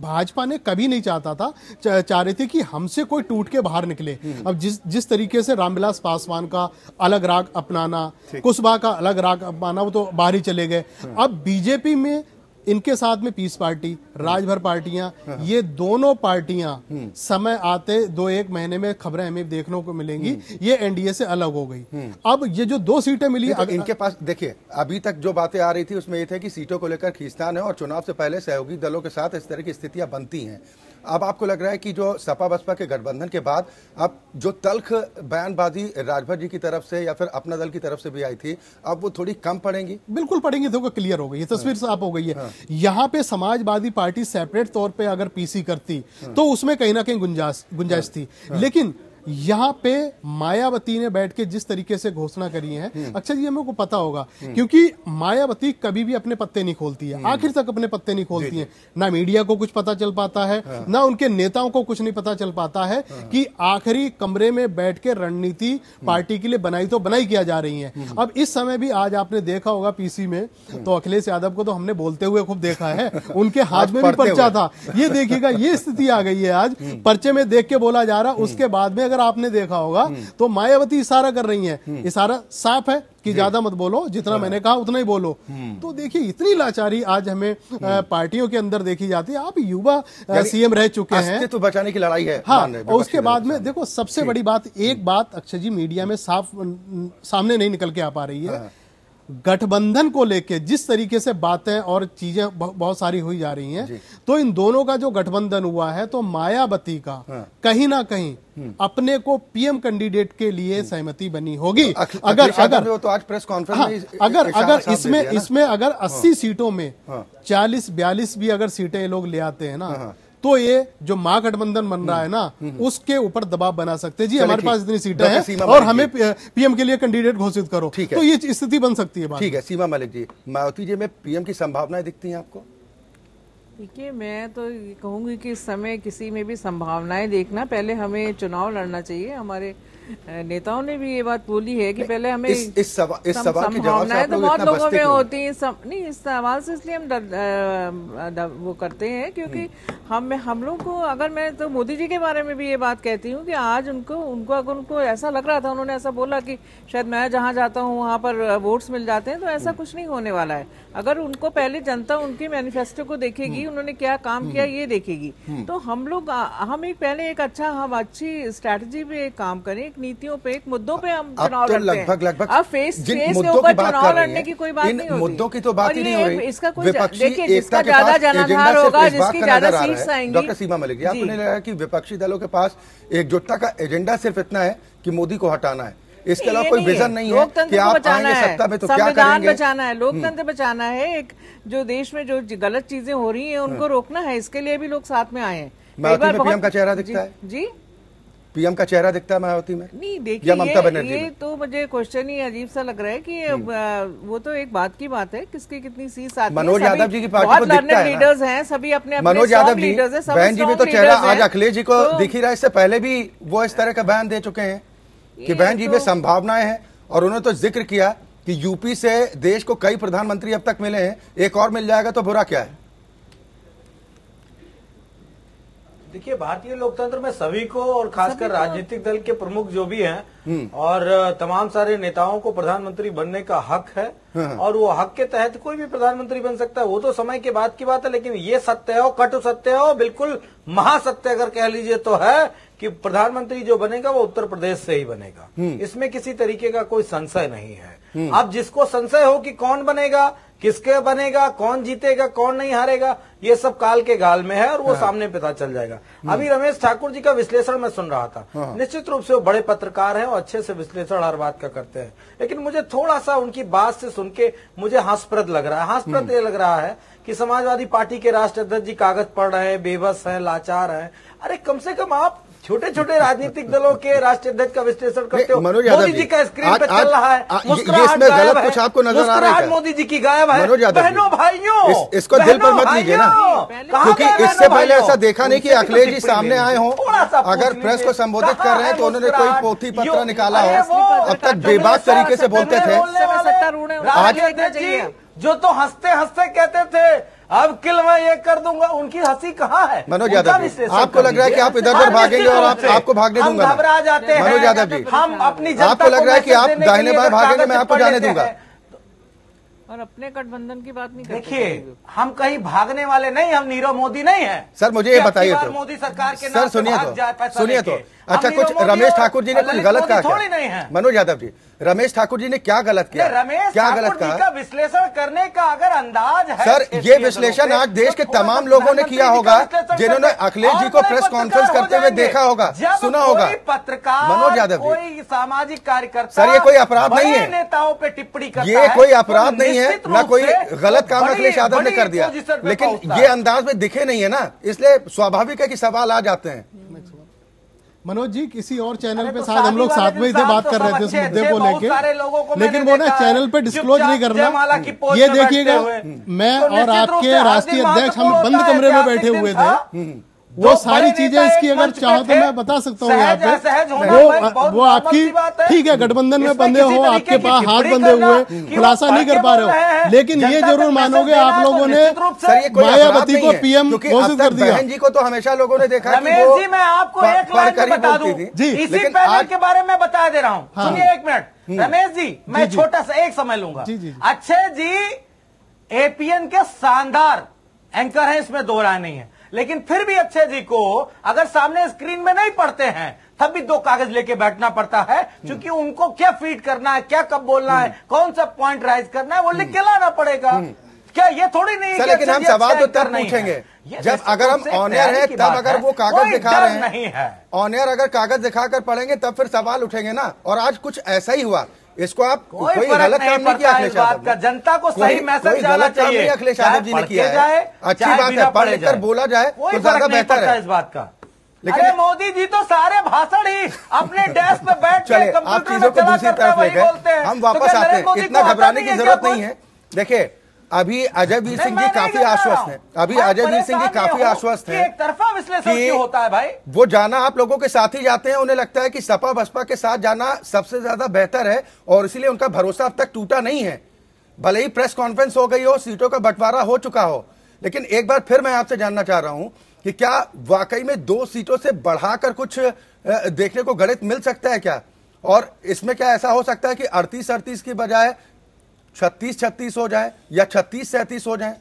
भाजपा ने कभी नहीं चाहता था, चाह रहे थे कि हमसे कोई टूट के बाहर निकले। अब जिस जिस तरीके से रामविलास पासवान का अलग राग अपनाना, कुशवाहा का अलग राग अपनाना, वो तो बाहर ही चले गए। अब बीजेपी में इनके साथ में पीस पार्टी, राजभर पार्टियां, ये दोनों पार्टियां समय आते दो एक महीने में खबरें हमें देखने को मिलेंगी, ये एनडीए से अलग हो गई। अब ये जो दो सीटें मिली तो अग... इनके पास, देखिए अभी तक जो बातें आ रही थी उसमें ये थे कि सीटों को लेकर खींचतान है और चुनाव से पहले सहयोगी दलों के साथ इस तरह की स्थितियां बनती हैं। अब आपको लग रहा है कि जो सपा बसपा के गठबंधन के बाद अब जो तल्ख बयानबाजी राजभर जी की तरफ से या फिर अपना दल की तरफ से भी आई थी, अब वो थोड़ी कम पड़ेंगी? बिल्कुल पड़ेंगी, देखो क्लियर हो गई, ये तस्वीर साफ हो गई है। यहाँ पे समाजवादी पार्टी सेपरेट तौर पे अगर पीसी करती तो उसमें कहीं ना कहीं गुंजाइश गुंजाइश थी, लेकिन यहाँ पे मायावती ने बैठ के जिस तरीके से घोषणा करी है, अच्छा जी हमें को पता होगा क्योंकि मायावती कभी भी अपने पत्ते नहीं खोलती है, आखिर तक अपने पत्ते नहीं खोलती है, ना मीडिया को कुछ पता चल पाता है, ना उनके नेताओं को कुछ नहीं पता चल पाता है कि आखिरी कमरे में बैठ के रणनीति पार्टी के लिए बनाई तो बनाई किया जा रही है। अब इस समय भी आज आपने देखा होगा पीसी में तो अखिलेश यादव को तो हमने बोलते हुए खूब देखा है, उनके हाथ में भी पर्चा था, ये देखिएगा ये स्थिति आ गई है, आज पर्चे में देख के बोला जा रहा। उसके बाद में अगर आपने देखा होगा तो मायावती इशारा कर रही हैं, इशारा साफ है कि ज्यादा मत बोलो, जितना मैंने कहा उतना ही बोलो। तो देखिए इतनी लाचारी आज हमें पार्टियों के अंदर देखी जाती है। आप युवा सीएम रह चुके हैं तो बचाने की लड़ाई है। हाँ, और उसके बाद में देखो सबसे बड़ी बात, एक बात अक्षय जी मीडिया में साफ सामने नहीं निकल के आ पा रही है, गठबंधन को लेके जिस तरीके से बातें और चीजें बहुत सारी हुई जा रही हैं, तो इन दोनों का जो गठबंधन हुआ है तो मायावती का हाँ। कहीं ना कहीं अपने को पीएम कैंडिडेट के लिए सहमति बनी होगी। अगर अगर अगर वो तो आज प्रेस कॉन्फ्रेंस में अगर अगर इसमें इसमें अगर अस्सी सीटों में चालीस बयालीस भी अगर सीटें लोग ले आते हैं ना, तो ये जो महागठबंधन बन रहा है ना उसके ऊपर दबाव बना सकते हैं। जी हमारे पास इतनी सीटें हैं और हमें पीएम के लिए कैंडिडेट घोषित करो, तो ये स्थिति बन सकती है। ठीक है सीमा मलिक जी, मायावती जी में पीएम की संभावनाएं दिखती हैं आपको? देखिए मैं तो ये कहूँगी कि इस समय किसी में भी संभावनाएं देखना, पहले हमें चुनाव लड़ना चाहिए। हमारे नेताओं ने भी ये बात बोली है कि पहले हमें इस, इस सवा, इस सम, सवाल संभावनाएं तो बहुत लोगों में होती हैं। नहीं इस सवाल से इसलिए हम डर, डर, वो करते हैं क्योंकि हम हम लोग को, अगर मैं तो मोदी जी के बारे में भी ये बात कहती हूँ कि आज उनको उनको अगर उनको ऐसा लग रहा था, उन्होंने ऐसा बोला कि शायद मैं जहाँ जाता हूँ वहाँ पर वोट्स मिल जाते हैं, तो ऐसा कुछ नहीं होने वाला है। अगर उनको पहले जनता उनके मैनिफेस्टो को देखेगी, उन्होंने क्या काम किया ये देखेगी। तो हम लोग हम एक पहले एक अच्छा हम अच्छी स्ट्रैटेजी पे काम करें, नीतियों पे एक मुद्दों पे हम चुनाव तो लड़ते हैं। लगभग लगभग अब फेस फेस के ऊपर चुनाव लड़ने की कोई बात नहीं होती, मुद्दों की तो बात ही नहीं हो रही। इसका कोई देखिए जिसका ज्यादा जनाधार होगा, जिसकी ज्यादा सीट्स आएंगी। डॉक्टर सीमा मलिक जी, आपने लगा कि विपक्षी दलों के पास एकजुटता का एजेंडा सिर्फ इतना है कि मोदी को हटाना है, इसके अलावा कोई विजन नहीं है। लोकतंत्र को बचाना है, संविधान बचाना है, लोकतंत्र बचाना है, एक जो देश में जो गलत चीजें हो रही है उनको रोकना है, इसके लिए भी लोग साथ में आए हैं। पीएम का चेहरा दिखता है जी, पीएम का चेहरा दिखता है मायावती में? नहीं देखिए ये, ये तो मुझे क्वेश्चन ही अजीब सा लग रहा है कि वो तो एक बात की बात है किसकी कितनी सीट साथ में। मनोज यादव जी की पार्टी को दिखता है, लीडर्स हैं सभी अपने अपने। मनोज यादव जी बहन जी भी तो चेहरा आज अखिलेश जी को दिख ही रहा है, इससे पहले भी वो इस तरह का बयान दे चुके हैं कि बहन जी में संभावनाएं हैं। और उन्होंने तो जिक्र किया कि यूपी से देश को कई प्रधानमंत्री अब तक मिले हैं, एक और मिल जाएगा तो बुरा क्या है। देखिए भारतीय लोकतंत्र में सभी को और खासकर राजनीतिक दल के प्रमुख जो भी हैं और तमाम सारे नेताओं को प्रधानमंत्री बनने का हक है, और वो हक के तहत कोई भी प्रधानमंत्री बन सकता है, वो तो समय के बाद की बात है। लेकिन ये सत्य हो, कटु सत्य हो, बिल्कुल महासत्य अगर कह लीजिए तो है कि प्रधानमंत्री जो बनेगा वो उत्तर प्रदेश से ही बनेगा, इसमें किसी तरीके का कोई संशय नहीं है। अब जिसको संशय हो कि कौन बनेगा, किसके बनेगा, कौन जीतेगा, कौन नहीं हारेगा, ये सब काल के गाल में है और वो सामने पता चल जाएगा। अभी रमेश ठाकुर जी का विश्लेषण मैं सुन रहा था, निश्चित रूप से वो बड़े पत्रकार हैं और अच्छे से विश्लेषण हर बात का करते हैं, लेकिन मुझे थोड़ा सा उनकी बात से सुन के मुझे हास्यप्रद लग रहा है। हास्यप्रद ये लग रहा है कि समाजवादी पार्टी के राष्ट्रीय अध्यक्ष जी कागज पढ़ रहे हैं, बेबस हैं, लाचार हैं। अरे कम से कम आप छोटे छोटे राजनीतिक दलों के राष्ट्रीय अध्यक्ष का विश्लेषण करते हो। मोदी जी का स्क्रीन पे चल रहा है, मुस्कुराहट मोदी जी की गायब है। बहनों भाइयों इसको दिल पर मत लीजिए ना, क्योंकि इससे पहले ऐसा देखा नहीं कि अखिलेश जी सामने आए हों, अगर प्रेस को संबोधित कर रहे हैं तो उन्होंने कोई पोथी पत्र निकाला हो। अब तक बेबाक तरीके से बोलते थे, जो तो हंसते हंसते कहते थे अब किल मैं ये कर दूंगा, उनकी हंसी कहाँ है। मनोज यादव जी, आपको लग रहा है कि आप इधर उधर भागेंगे और आप, आपको भागने दूंगा घबरा जाते हैं। मनोज यादव जी, हम अपनी जनता आपको लग रहा है कि आप दाहिने बाएं भागेंगे, मैं आपको जाने दूंगा और अपने गठबंधन की बात नहीं। देखिए हम कहीं भागने वाले नहीं, हम नीरव मोदी नहीं है। सर मुझे ये बताइए तो मोदी सरकार के सर सुनिए तो सुनिए तो अच्छा कुछ रमेश ठाकुर जी ने कुछ गलत कहा थोड़ी नहीं है। मनोज यादव जी, रमेश ठाकुर जी ने क्या गलत किया? रमेश क्या गलत कहा? विश्लेषण करने का अगर अंदाज है सर, ये विश्लेषण आज देश के तमाम लोगों ने किया होगा जिन्होंने अखिलेश जी को प्रेस कॉन्फ्रेंस करते हुए देखा होगा, सुना होगा। पत्रकार मनोज यादव जी, सामाजिक कार्यकर्ता, सर ये कोई अपराध नहीं है, नेताओं पे टिप्पणी करना ये कोई अपराध नहीं है ना, कोई गलत काम अखिलेश यादव ने कर दिया, लेकिन ये अंदाज में दिखे नहीं है ना, इसलिए स्वाभाविक है कि सवाल आ जाते हैं। मनोज जी किसी और चैनल पे तो साथ हम लोग साथ में इसे बात कर रहे थे इस मुद्दे को लेके, लेकिन वो ना चैनल पे डिस्क्लोज नहीं कर रहा। ये देखिएगा मैं और आपके राष्ट्रीय अध्यक्ष हम बंद कमरे में बैठे हुए थे, वो सारी चीजें इसकी अगर चाहो तो मैं बता सकता हूँ यहाँ पे। वो वो आपकी ठीक है गठबंधन में बंधे हो, आपके पास हाथ बंधे हुए, खुलासा नहीं कर पा रहे हो, लेकिन ये जरूर मानोगे आप लोगों ने मायावती को पीएम घोषित कर दिया। जी को तो हमेशा लोगों ने देखा। रमेश जी मैं आपको एक लाइन बता दूं जी, इसी पैनल के बारे में बता दे रहा हूँ, एक मिनट रमेश जी मैं छोटा सा एक समय लूंगा। अच्छे जी एपीएन के शानदार एंकर है, इसमें दो राय नहीं है, लेकिन फिर भी अच्छे जी को अगर सामने स्क्रीन में नहीं पढ़ते हैं तब भी दो कागज लेके बैठना पड़ता है, क्योंकि उनको क्या फीड करना है, क्या कब बोलना है, कौन सा पॉइंट राइज करना है, वो लिख के लाना पड़ेगा। क्या ये थोड़ी नहीं सर, लेकिन हम सवाल तो तब पूछेंगे जब अगर हम ऑनियर है, तब अगर वो कागज दिखा रहे हैं नहीं है ऑनियर, अगर कागज दिखाकर पढ़ेंगे तब फिर सवाल उठेंगे ना। और आज कुछ ऐसा ही हुआ, इसको आप कोई गलत काम नहीं किया अखिलेश यादव का, जनता को सही मैसेज जाना चाहिए। अखिलेश यादव जी ने किया है, अच्छी बात है, पढ़ लिख कर बोला जाए तो ज्यादा बेहतर है इस बात का। लेकिन मोदी जी तो सारे भाषण ही अपने डेस्क पे बैठ के कंप्यूटर में चला करते हैं, वही बोलते हैं। हम वापस आते हैं, इतना घबराने की जरूरत नहीं है। देखिए अभी अजय वीर सिंह जी काफी आश्वस्त हैं, अभी अजय वीर सिंह जी काफी आश्वस्त हैं। एक तरफा विश्लेषण क्यों होता है भाई? वो जाना आप लोगों के साथ ही जाते हैं, उन्हें लगता है कि सपा बसपा के साथ जाना सबसे ज्यादा बेहतर है और इसीलिए उनका भरोसा अब तक टूटा नहीं है। भले ही प्रेस कॉन्फ्रेंस हो गई हो, सीटों का बंटवारा हो चुका हो, लेकिन एक बार फिर मैं आपसे जानना चाह रहा हूं कि क्या वाकई में दो सीटों से बढ़ाकर कुछ देखने को गणित मिल सकता है क्या? और इसमें क्या ऐसा हो सकता है कि अड़तीस अड़तीस की बजाय छत्तीस छत्तीस हो जाए या छत्तीस सैंतीस हो जाए?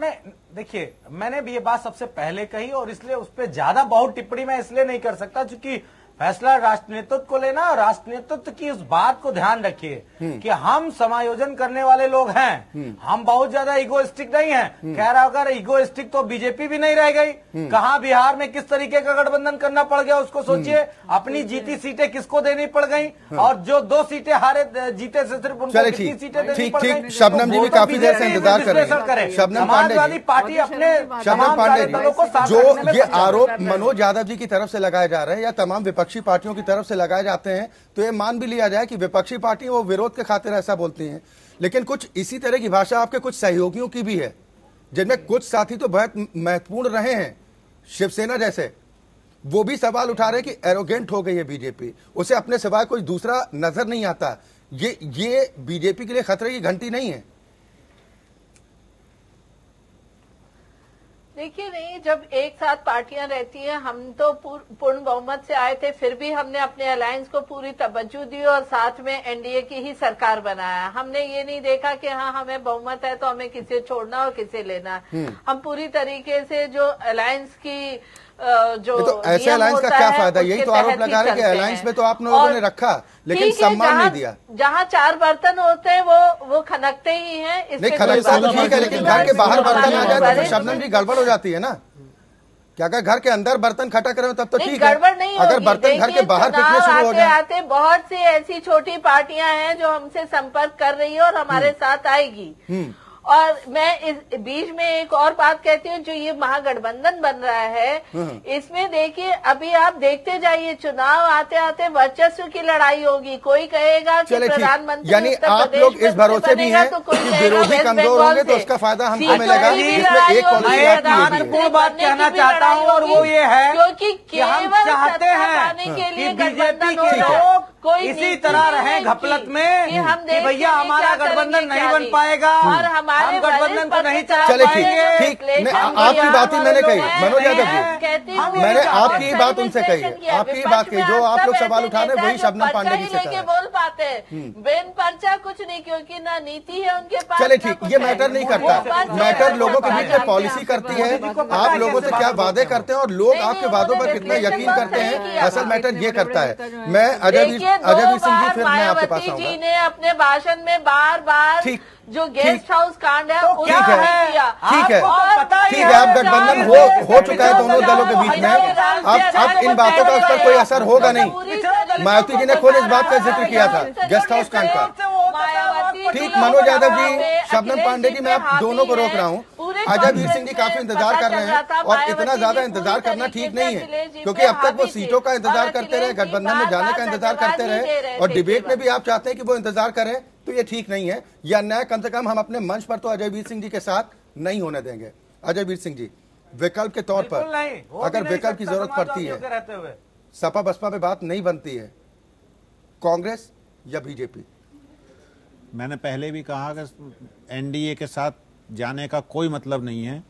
नहीं देखिए, मैंने भी ये बात सबसे पहले कही और इसलिए उस पर ज्यादा बहुत टिप्पणी मैं इसलिए नहीं कर सकता क्योंकि फैसला राष्ट्र नेतृत्व को लेना, और राष्ट्र नेतृत्व की उस बात को ध्यान रखिए कि हम समायोजन करने वाले लोग हैं, हम बहुत ज्यादा इगोइस्टिक नहीं हैं। कह रहा अगर इगोइस्टिक तो बीजेपी भी नहीं रह गई, कहाँ बिहार में किस तरीके का गठबंधन करना पड़ गया उसको सोचिए। अपनी जीती सीटें किसको देनी पड़ गई और जो दो सीटें हारे जीते से सिर्फ उनको कितनी सीटें देनी पड़ गई। शबनम जी भी काफी देर से इंतजार कर रहे हैं। समाजवादी पार्टी अपने जो ये आरोप मनोज यादव जी की तरफ से लगाए जा रहे हैं या तमाम विपक्षी पार्टियों की तरफ से लगाए जाते हैं, तो ये मान भी लिया जाए कि विपक्षी पार्टी वो विरोध के खातिर ऐसा बोलती हैं, लेकिन कुछ इसी तरह की भाषा आपके कुछ सहयोगियों की भी है, जिनमें कुछ साथी तो बहुत महत्वपूर्ण रहे हैं, शिवसेना जैसे। वो भी सवाल उठा रहे कि एरोगेंट हो गई है बीजेपी, उसे अपने सिवाय कोई दूसरा नजर नहीं आता। ये ये बीजेपी के लिए खतरे की घंटी नहीं है? देखिए नहीं, जब एक साथ पार्टियां रहती हैं, हम तो पूर्ण बहुमत से आए थे, फिर भी हमने अपने अलायंस को पूरी तवज्जो दी और साथ में एनडीए की ही सरकार बनाया। हमने ये नहीं देखा कि हाँ हमें बहुमत है तो हमें किसे छोड़ना और किसे लेना। हम पूरी तरीके से जो अलायंस की जो तो ऐसे अलायंस का क्या फायदा, यही तो आरोप लगा रहे हैं कि अलायंस में तो आप लोगों ने रखा लेकिन सम्मान नहीं दिया। जहाँ चार बर्तन होते हैं वो वो खनकते ही हैं, इसलिए खनकता तो ठीक है, लेकिन घर के बाहर बर्तन आ जाए तो शबनम जी गड़बड़ हो जाती है ना। क्या अगर घर के अंदर बर्तन खटक रहे हो तब तो ठीक है, अगर बर्तन घर के बाहर फेंकने शुरू हो जाए। आते बहुत सी ऐसी छोटी पार्टियां हैं जो हमसे संपर्क कर रही है और हमारे साथ आएगी। और मैं इस बीच में एक और बात कहती हूँ, जो ये महागठबंधन बन रहा है, इसमें देखिए अभी आप देखते जाइए चुनाव आते आते वर्चस्व की लड़ाई होगी। कोई कहेगा कि प्रधानमंत्री यानी आप लोग इस भरोसे भी हैं तो कोई विरोधी कमजोर होंगे तो उसका फायदा हमको मिलेगा। बात कहना चाहता हूँ और वो ये है क्योंकि केवल सत्ता पाने के लिए गठबंधन हो रहा, कोई इसी तरह रहे घपलत में कि भैया हमारा गठबंधन नहीं बन पाएगा, हम गठबंधन को नहीं चला पाएंगे। ठीक, आपकी बात ही मैंने कही मनोज यादव जी, मैंने आपकी बात उनसे कही, आपकी बात कही, जो आप लोग सवाल उठा रहे वही शबनम पांडे जी से बोल पाते हैं, बिन पर्चा कुछ नहीं, क्योंकि ना नीति है उनके पास। चले ठीक, ये मैटर नहीं करता, मैटर लोगों के बीच में पॉलिसी करती है, आप लोगों से क्या वादे करते हैं और लोग आपके वादों पर कितना यकीन करते हैं, असल मैटर ये करता है। मैं अजय अजय सिंह जी फिर मैं आपके पास आऊंगा। जी ने अपने भाषण में बार बार जो गेस्ट हाउस कांड है ठीक है ठीक है ठीक है आप गठबंधन हो हो चुका है दोनों दलों के बीच में, अब अब इन बातों का उस पर कोई असर होगा नहीं। मायावती जी ने खुद इस बात का जिक्र किया था गेस्ट हाउस कांड का। ठीक, मनोज यादव जी, शबनम पांडे जी, मैं आप दोनों को रोक रहा हूँ। अजय वीर सिंह जी काफी इंतजार कर रहे हैं और इतना ज्यादा इंतजार करना ठीक नहीं है, क्योंकि अब तक वो सीटों का इंतजार करते रहे, गठबंधन में जाने का इंतजार करते रहे और डिबेट में भी आप चाहते हैं कि वो इंतजार करें, तो ये ठीक नहीं है, यह अन्याय। कम से कम हम अपने मंच पर तो अजय वीर सिंह जी के साथ नहीं होने देंगे। अजय वीर सिंह जी, विकल्प के तौर पर अगर विकल्प की जरूरत पड़ती है, सपा बसपा पे बात नहीं बनती है, कांग्रेस या बीजेपी? मैंने पहले भी कहा कि एनडीए के साथ जाने का कोई मतलब नहीं है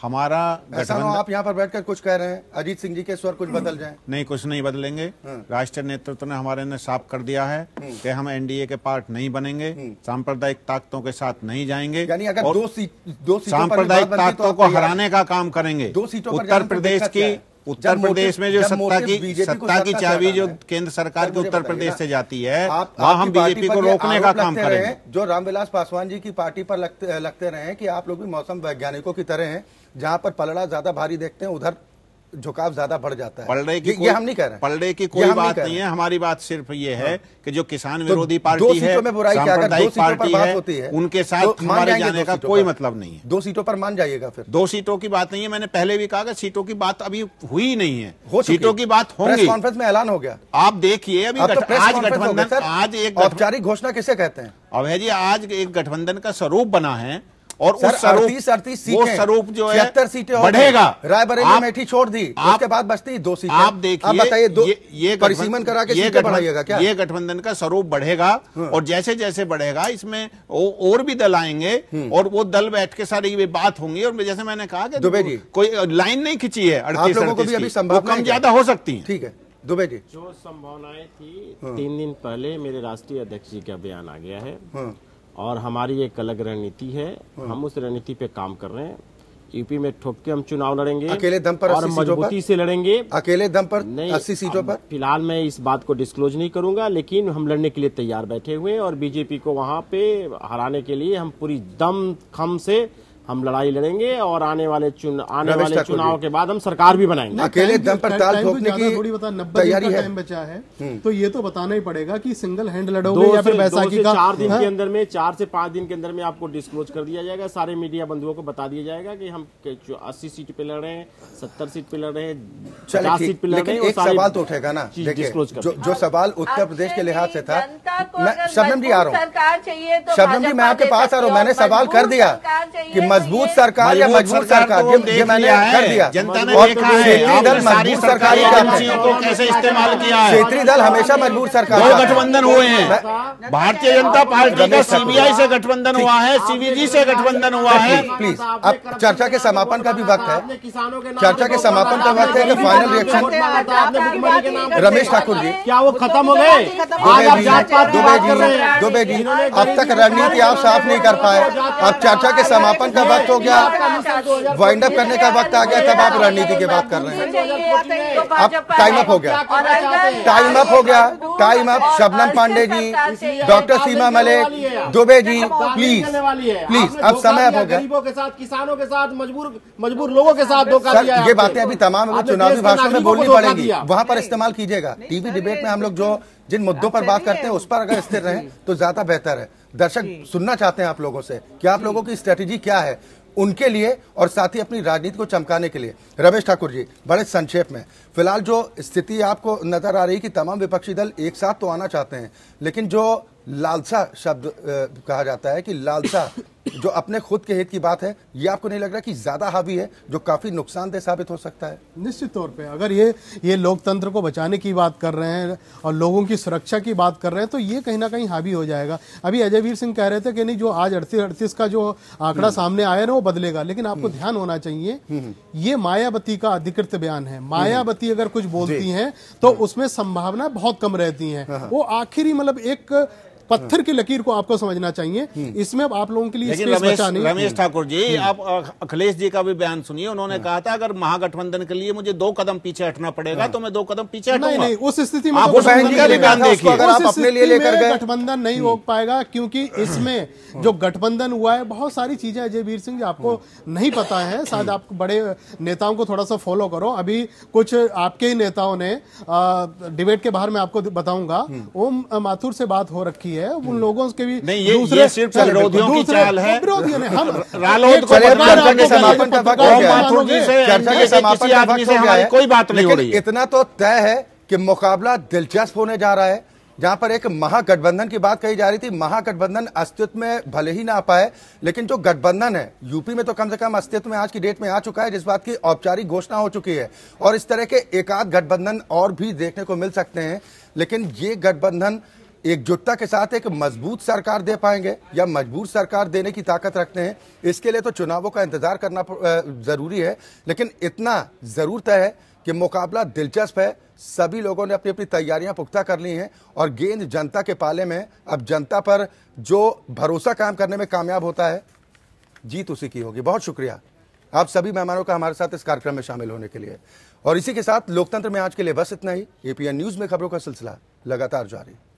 हमारा। ऐसा ना आप यहाँ पर बैठकर कुछ कह रहे हैं अजीत सिंह जी के स्वर कुछ बदल जाएं? नहीं, कुछ नहीं बदलेंगे। राष्ट्रीय नेतृत्व ने हमारे ने साफ कर दिया है कि हम एनडीए के पार्ट नहीं बनेंगे, सांप्रदायिक ताकतों के साथ नहीं जाएंगे, यानी अगर दो सीट दो सांप्रदायिक ताकतों को हराने का काम करेंगे। उत्तर प्रदेश की उत्तर प्रदेश में जो सत्ता की सत्ता की चाबी जो केंद्र सरकार के उत्तर प्रदेश से जाती है, वहाँ हम बीजेपी को रोकने का काम कर रहे हैं। जो रामविलास पासवान जी की पार्टी पर लगते लगते रहे हैं कि आप लोग भी मौसम वैज्ञानिकों की तरह हैं, जहाँ पर पलड़ा ज्यादा भारी देखते हैं उधर झुकाव ज्यादा बढ़ जाता है। पलड़े की ये हम नहीं कह रहे, पलड़े की कोई बात नहीं है। हमारी बात सिर्फ ये है कि जो किसान विरोधी पार्टी है, सांप्रदायिक पार्टी है, उनके साथ हमारे जाने का कोई मतलब नहीं है। दो सीटों पर मान जाइएगा। फिर दो सीटों की बात नहीं है, मैंने पहले भी कहा कि सीटों की बात अभी हुई नहीं है, सीटों की बात होगी। प्रेस कॉन्फ्रेंस में ऐलान हो गया, आप देखिए। अभी आज गठबंधन, आज एक औपचारिक घोषणा किसे कहते हैं अभय जी? आज एक गठबंधन का स्वरूप बना है और उस स्वरूप जो है बढ़ेगा। रायबरेली मेठी छोड़ दी, उसके बाद बचती दो सीटें। आप देखिए ये, ये परिसीमन करा के सीटें बढ़ाइएगा क्या? ये गठबंधन का स्वरूप बढ़ेगा और जैसे जैसे बढ़ेगा इसमें और भी दल आएंगे और वो दल बैठ के सारी ये बात होंगी। और जैसे मैंने कहा कि दुबे जी कोई लाइन नहीं खिंची है, अड़तीस अड़तीस कम ज्यादा हो सकती है। ठीक है दुबे जी, जो संभावनाएं थी तीन दिन पहले मेरे राष्ट्रीय अध्यक्ष जी का बयान आ गया है और हमारी एक अलग रणनीति है, हम उस रणनीति पे काम कर रहे हैं। यूपी में ठोक के हम चुनाव लड़ेंगे, अकेले दम पर और मजबूती से लड़ेंगे, अकेले दम पर अस्सी सीटों पर। फिलहाल मैं इस बात को डिस्क्लोज नहीं करूंगा, लेकिन हम लड़ने के लिए तैयार बैठे हुए हैं और बीजेपी को वहां पे हराने के लिए हम पूरी दम खम से हम लड़ाई लड़ेंगे। और आने वाले चुन आने वाले चुनाव के बाद हम सरकार भी बनाएंगे। अकेले दम पर ताल ठोकने की तैयारी है, टाइम बचा है, तो ये तो बताना ही पड़ेगा कि सिंगल हैंड लड़ोगे या फिर बैसाखी का चार दिन के अंदर में, चार से पांच दिन के अंदर में आपको डिस्क्लोज कर दिया जाएगा। सारे मीडिया बंधुओं को बता दिया जाएगा कि हम अस्सी सीट पे लड़ रहे हैं, सत्तर सीट पे लड़ रहे हैं, पचास सीट पे लड़ रहे हैं। सवाल तो उठेगा ना, डिस्क्लोज जो सवाल उत्तर प्रदेश के लिहाज से था। शबनम जी आ रहा हूँ, शबनम जी मैं आपके पास आ रहा हूँ। मैंने सवाल कर दिया कि मजबूत सरकार या मजबूत सरकार, ये मैंने कर दिया। जनता ने देखा है दल मजबूत सरकार को कैसे इस्तेमाल किया है। क्षेत्रीय दल हमेशा मजबूत सरकार। दो गठबंधन हुए हैं, भारतीय जनता पार्टी का सीबीआई से गठबंधन हुआ है, सीबीजी से गठबंधन हुआ है। प्लीज अब चर्चा के समापन का भी वक्त है, चर्चा के समापन का वक्त है कि फाइनल रिएक्शन। रमेश ठाकुर जी क्या वो खत्म हो गए? दुबे जी, दुबे जी अब तक रणनीति आप साफ नहीं कर पाए। अब चर्चा के समापन का वक्त हो गया, वाइंड अप करने का वक्त आ गया, तब आप रणनीति की बात कर रहे हैं। अब टाइम अप हो गया, टाइम अप हो गया, time up. Shabnam Pandey ji, doctor Seema Malik, Dubey ji please please अब समय अप हो गया। गरीबों के साथ, किसानों के साथ, मजबूर मजबूर लोगों के साथ धोखा दिया है। ये बातें अभी तमाम चुनावी भाषण में बोलनी पड़ेंगी, वहाँ पर इस्तेमाल कीजिएगा। टीवी डिबेट में हम लोग जो जिन मुद्दों पर बात करते हैं उस पर अगर स्थिर रहें तो ज्यादा बेहतर है। दर्शक सुनना चाहते हैं आप लोगों से कि आप लोगों की स्ट्रेटेजी क्या है उनके लिए और साथ ही अपनी राजनीति को चमकाने के लिए। रमेश ठाकुर जी बड़े संक्षेप में, फिलहाल जो स्थिति आपको नजर आ रही कि तमाम विपक्षी दल एक साथ तो आना चाहते हैं, लेकिन जो लालसा शब्द कहा जाता है कि लालसा जो अपने खुद के हित की बात है, ये आपको नहीं लग रहा कि ज्यादा हावी है जो काफी नुकसानदेह साबित हो सकता है? निश्चित तौर पे अगर ये ये लोकतंत्र को बचाने की बात कर रहे हैं और लोगों की सुरक्षा की बात कर रहे हैं तो ये कहीं ना कहीं हावी हो जाएगा। अभी अजय वीर सिंह कह रहे थे कि नहीं, जो आज अड़तीस अड़तीस का जो आंकड़ा सामने आया ना वो बदलेगा, लेकिन आपको ध्यान होना चाहिए ये मायावती का अधिकृत बयान है। मायावती अगर कुछ बोलती है तो उसमें संभावना बहुत कम रहती है। वो आखिरी मतलब एक पत्थर की लकीर को आपको समझना चाहिए। इसमें अब आप लोगों के लिए स्पेस बचा नहीं। रमेश ठाकुर जी आप अखिलेश जी का भी बयान सुनिए, उन्होंने कहा था अगर महागठबंधन के लिए मुझे दो कदम पीछे हटना पड़ेगा तो मैं दो कदम पीछे हटूंगा। नहीं, उस स्थिति में गठबंधन नहीं हो पाएगा क्योंकि इसमें जो गठबंधन हुआ है बहुत सारी चीजें अजय वीर सिंह जी आपको नहीं पता है। शायद आप बड़े नेताओं को थोड़ा सा फॉलो करो। अभी कुछ आपके ही नेताओं ने डिबेट के बाहर में आपको बताऊंगा ओम माथुर से बात हो रखी है, उन लोगों के भी नहीं, ये, दूसरे ये सिर्फ विरोधियों की चाल है। हम रालोद को बदनाम करने समापन का वक्त हो गया, चर्चा के समापन का वक्त हो गया, कोई बात नहीं हो रही है। इतना तो तय है कि मुकाबला दिलचस्प होने जा रहा है। जहां पर एक महागठबंधन की बात कही जा रही थी, महागठबंधन अस्तित्व में भले ही ना आ पाए, लेकिन जो गठबंधन है यूपी में तो कम से कम अस्तित्व में आज की डेट में आ चुका है, जिस बात की औपचारिक घोषणा हो चुकी है। और इस तरह के एकाध गठबंधन और भी देखने को मिल सकते हैं, लेकिन ये गठबंधन एकजुटता के साथ एक मजबूत सरकार दे पाएंगे या मजबूत सरकार देने की ताकत रखते हैं, इसके लिए तो चुनावों का इंतजार करना जरूरी है। लेकिन इतना जरूर तय है कि मुकाबला दिलचस्प है, सभी लोगों ने अपनी अपनी तैयारियां पुख्ता कर ली हैं और गेंद जनता के पाले में। अब जनता पर जो भरोसा काम करने में कामयाब होता है जीत उसी की होगी। बहुत शुक्रिया आप सभी मेहमानों का हमारे साथ इस कार्यक्रम में शामिल होने के लिए। और इसी के साथ लोकतंत्र में आज के लिए बस इतना ही। ए पी एन न्यूज़ में खबरों का सिलसिला लगातार जारी।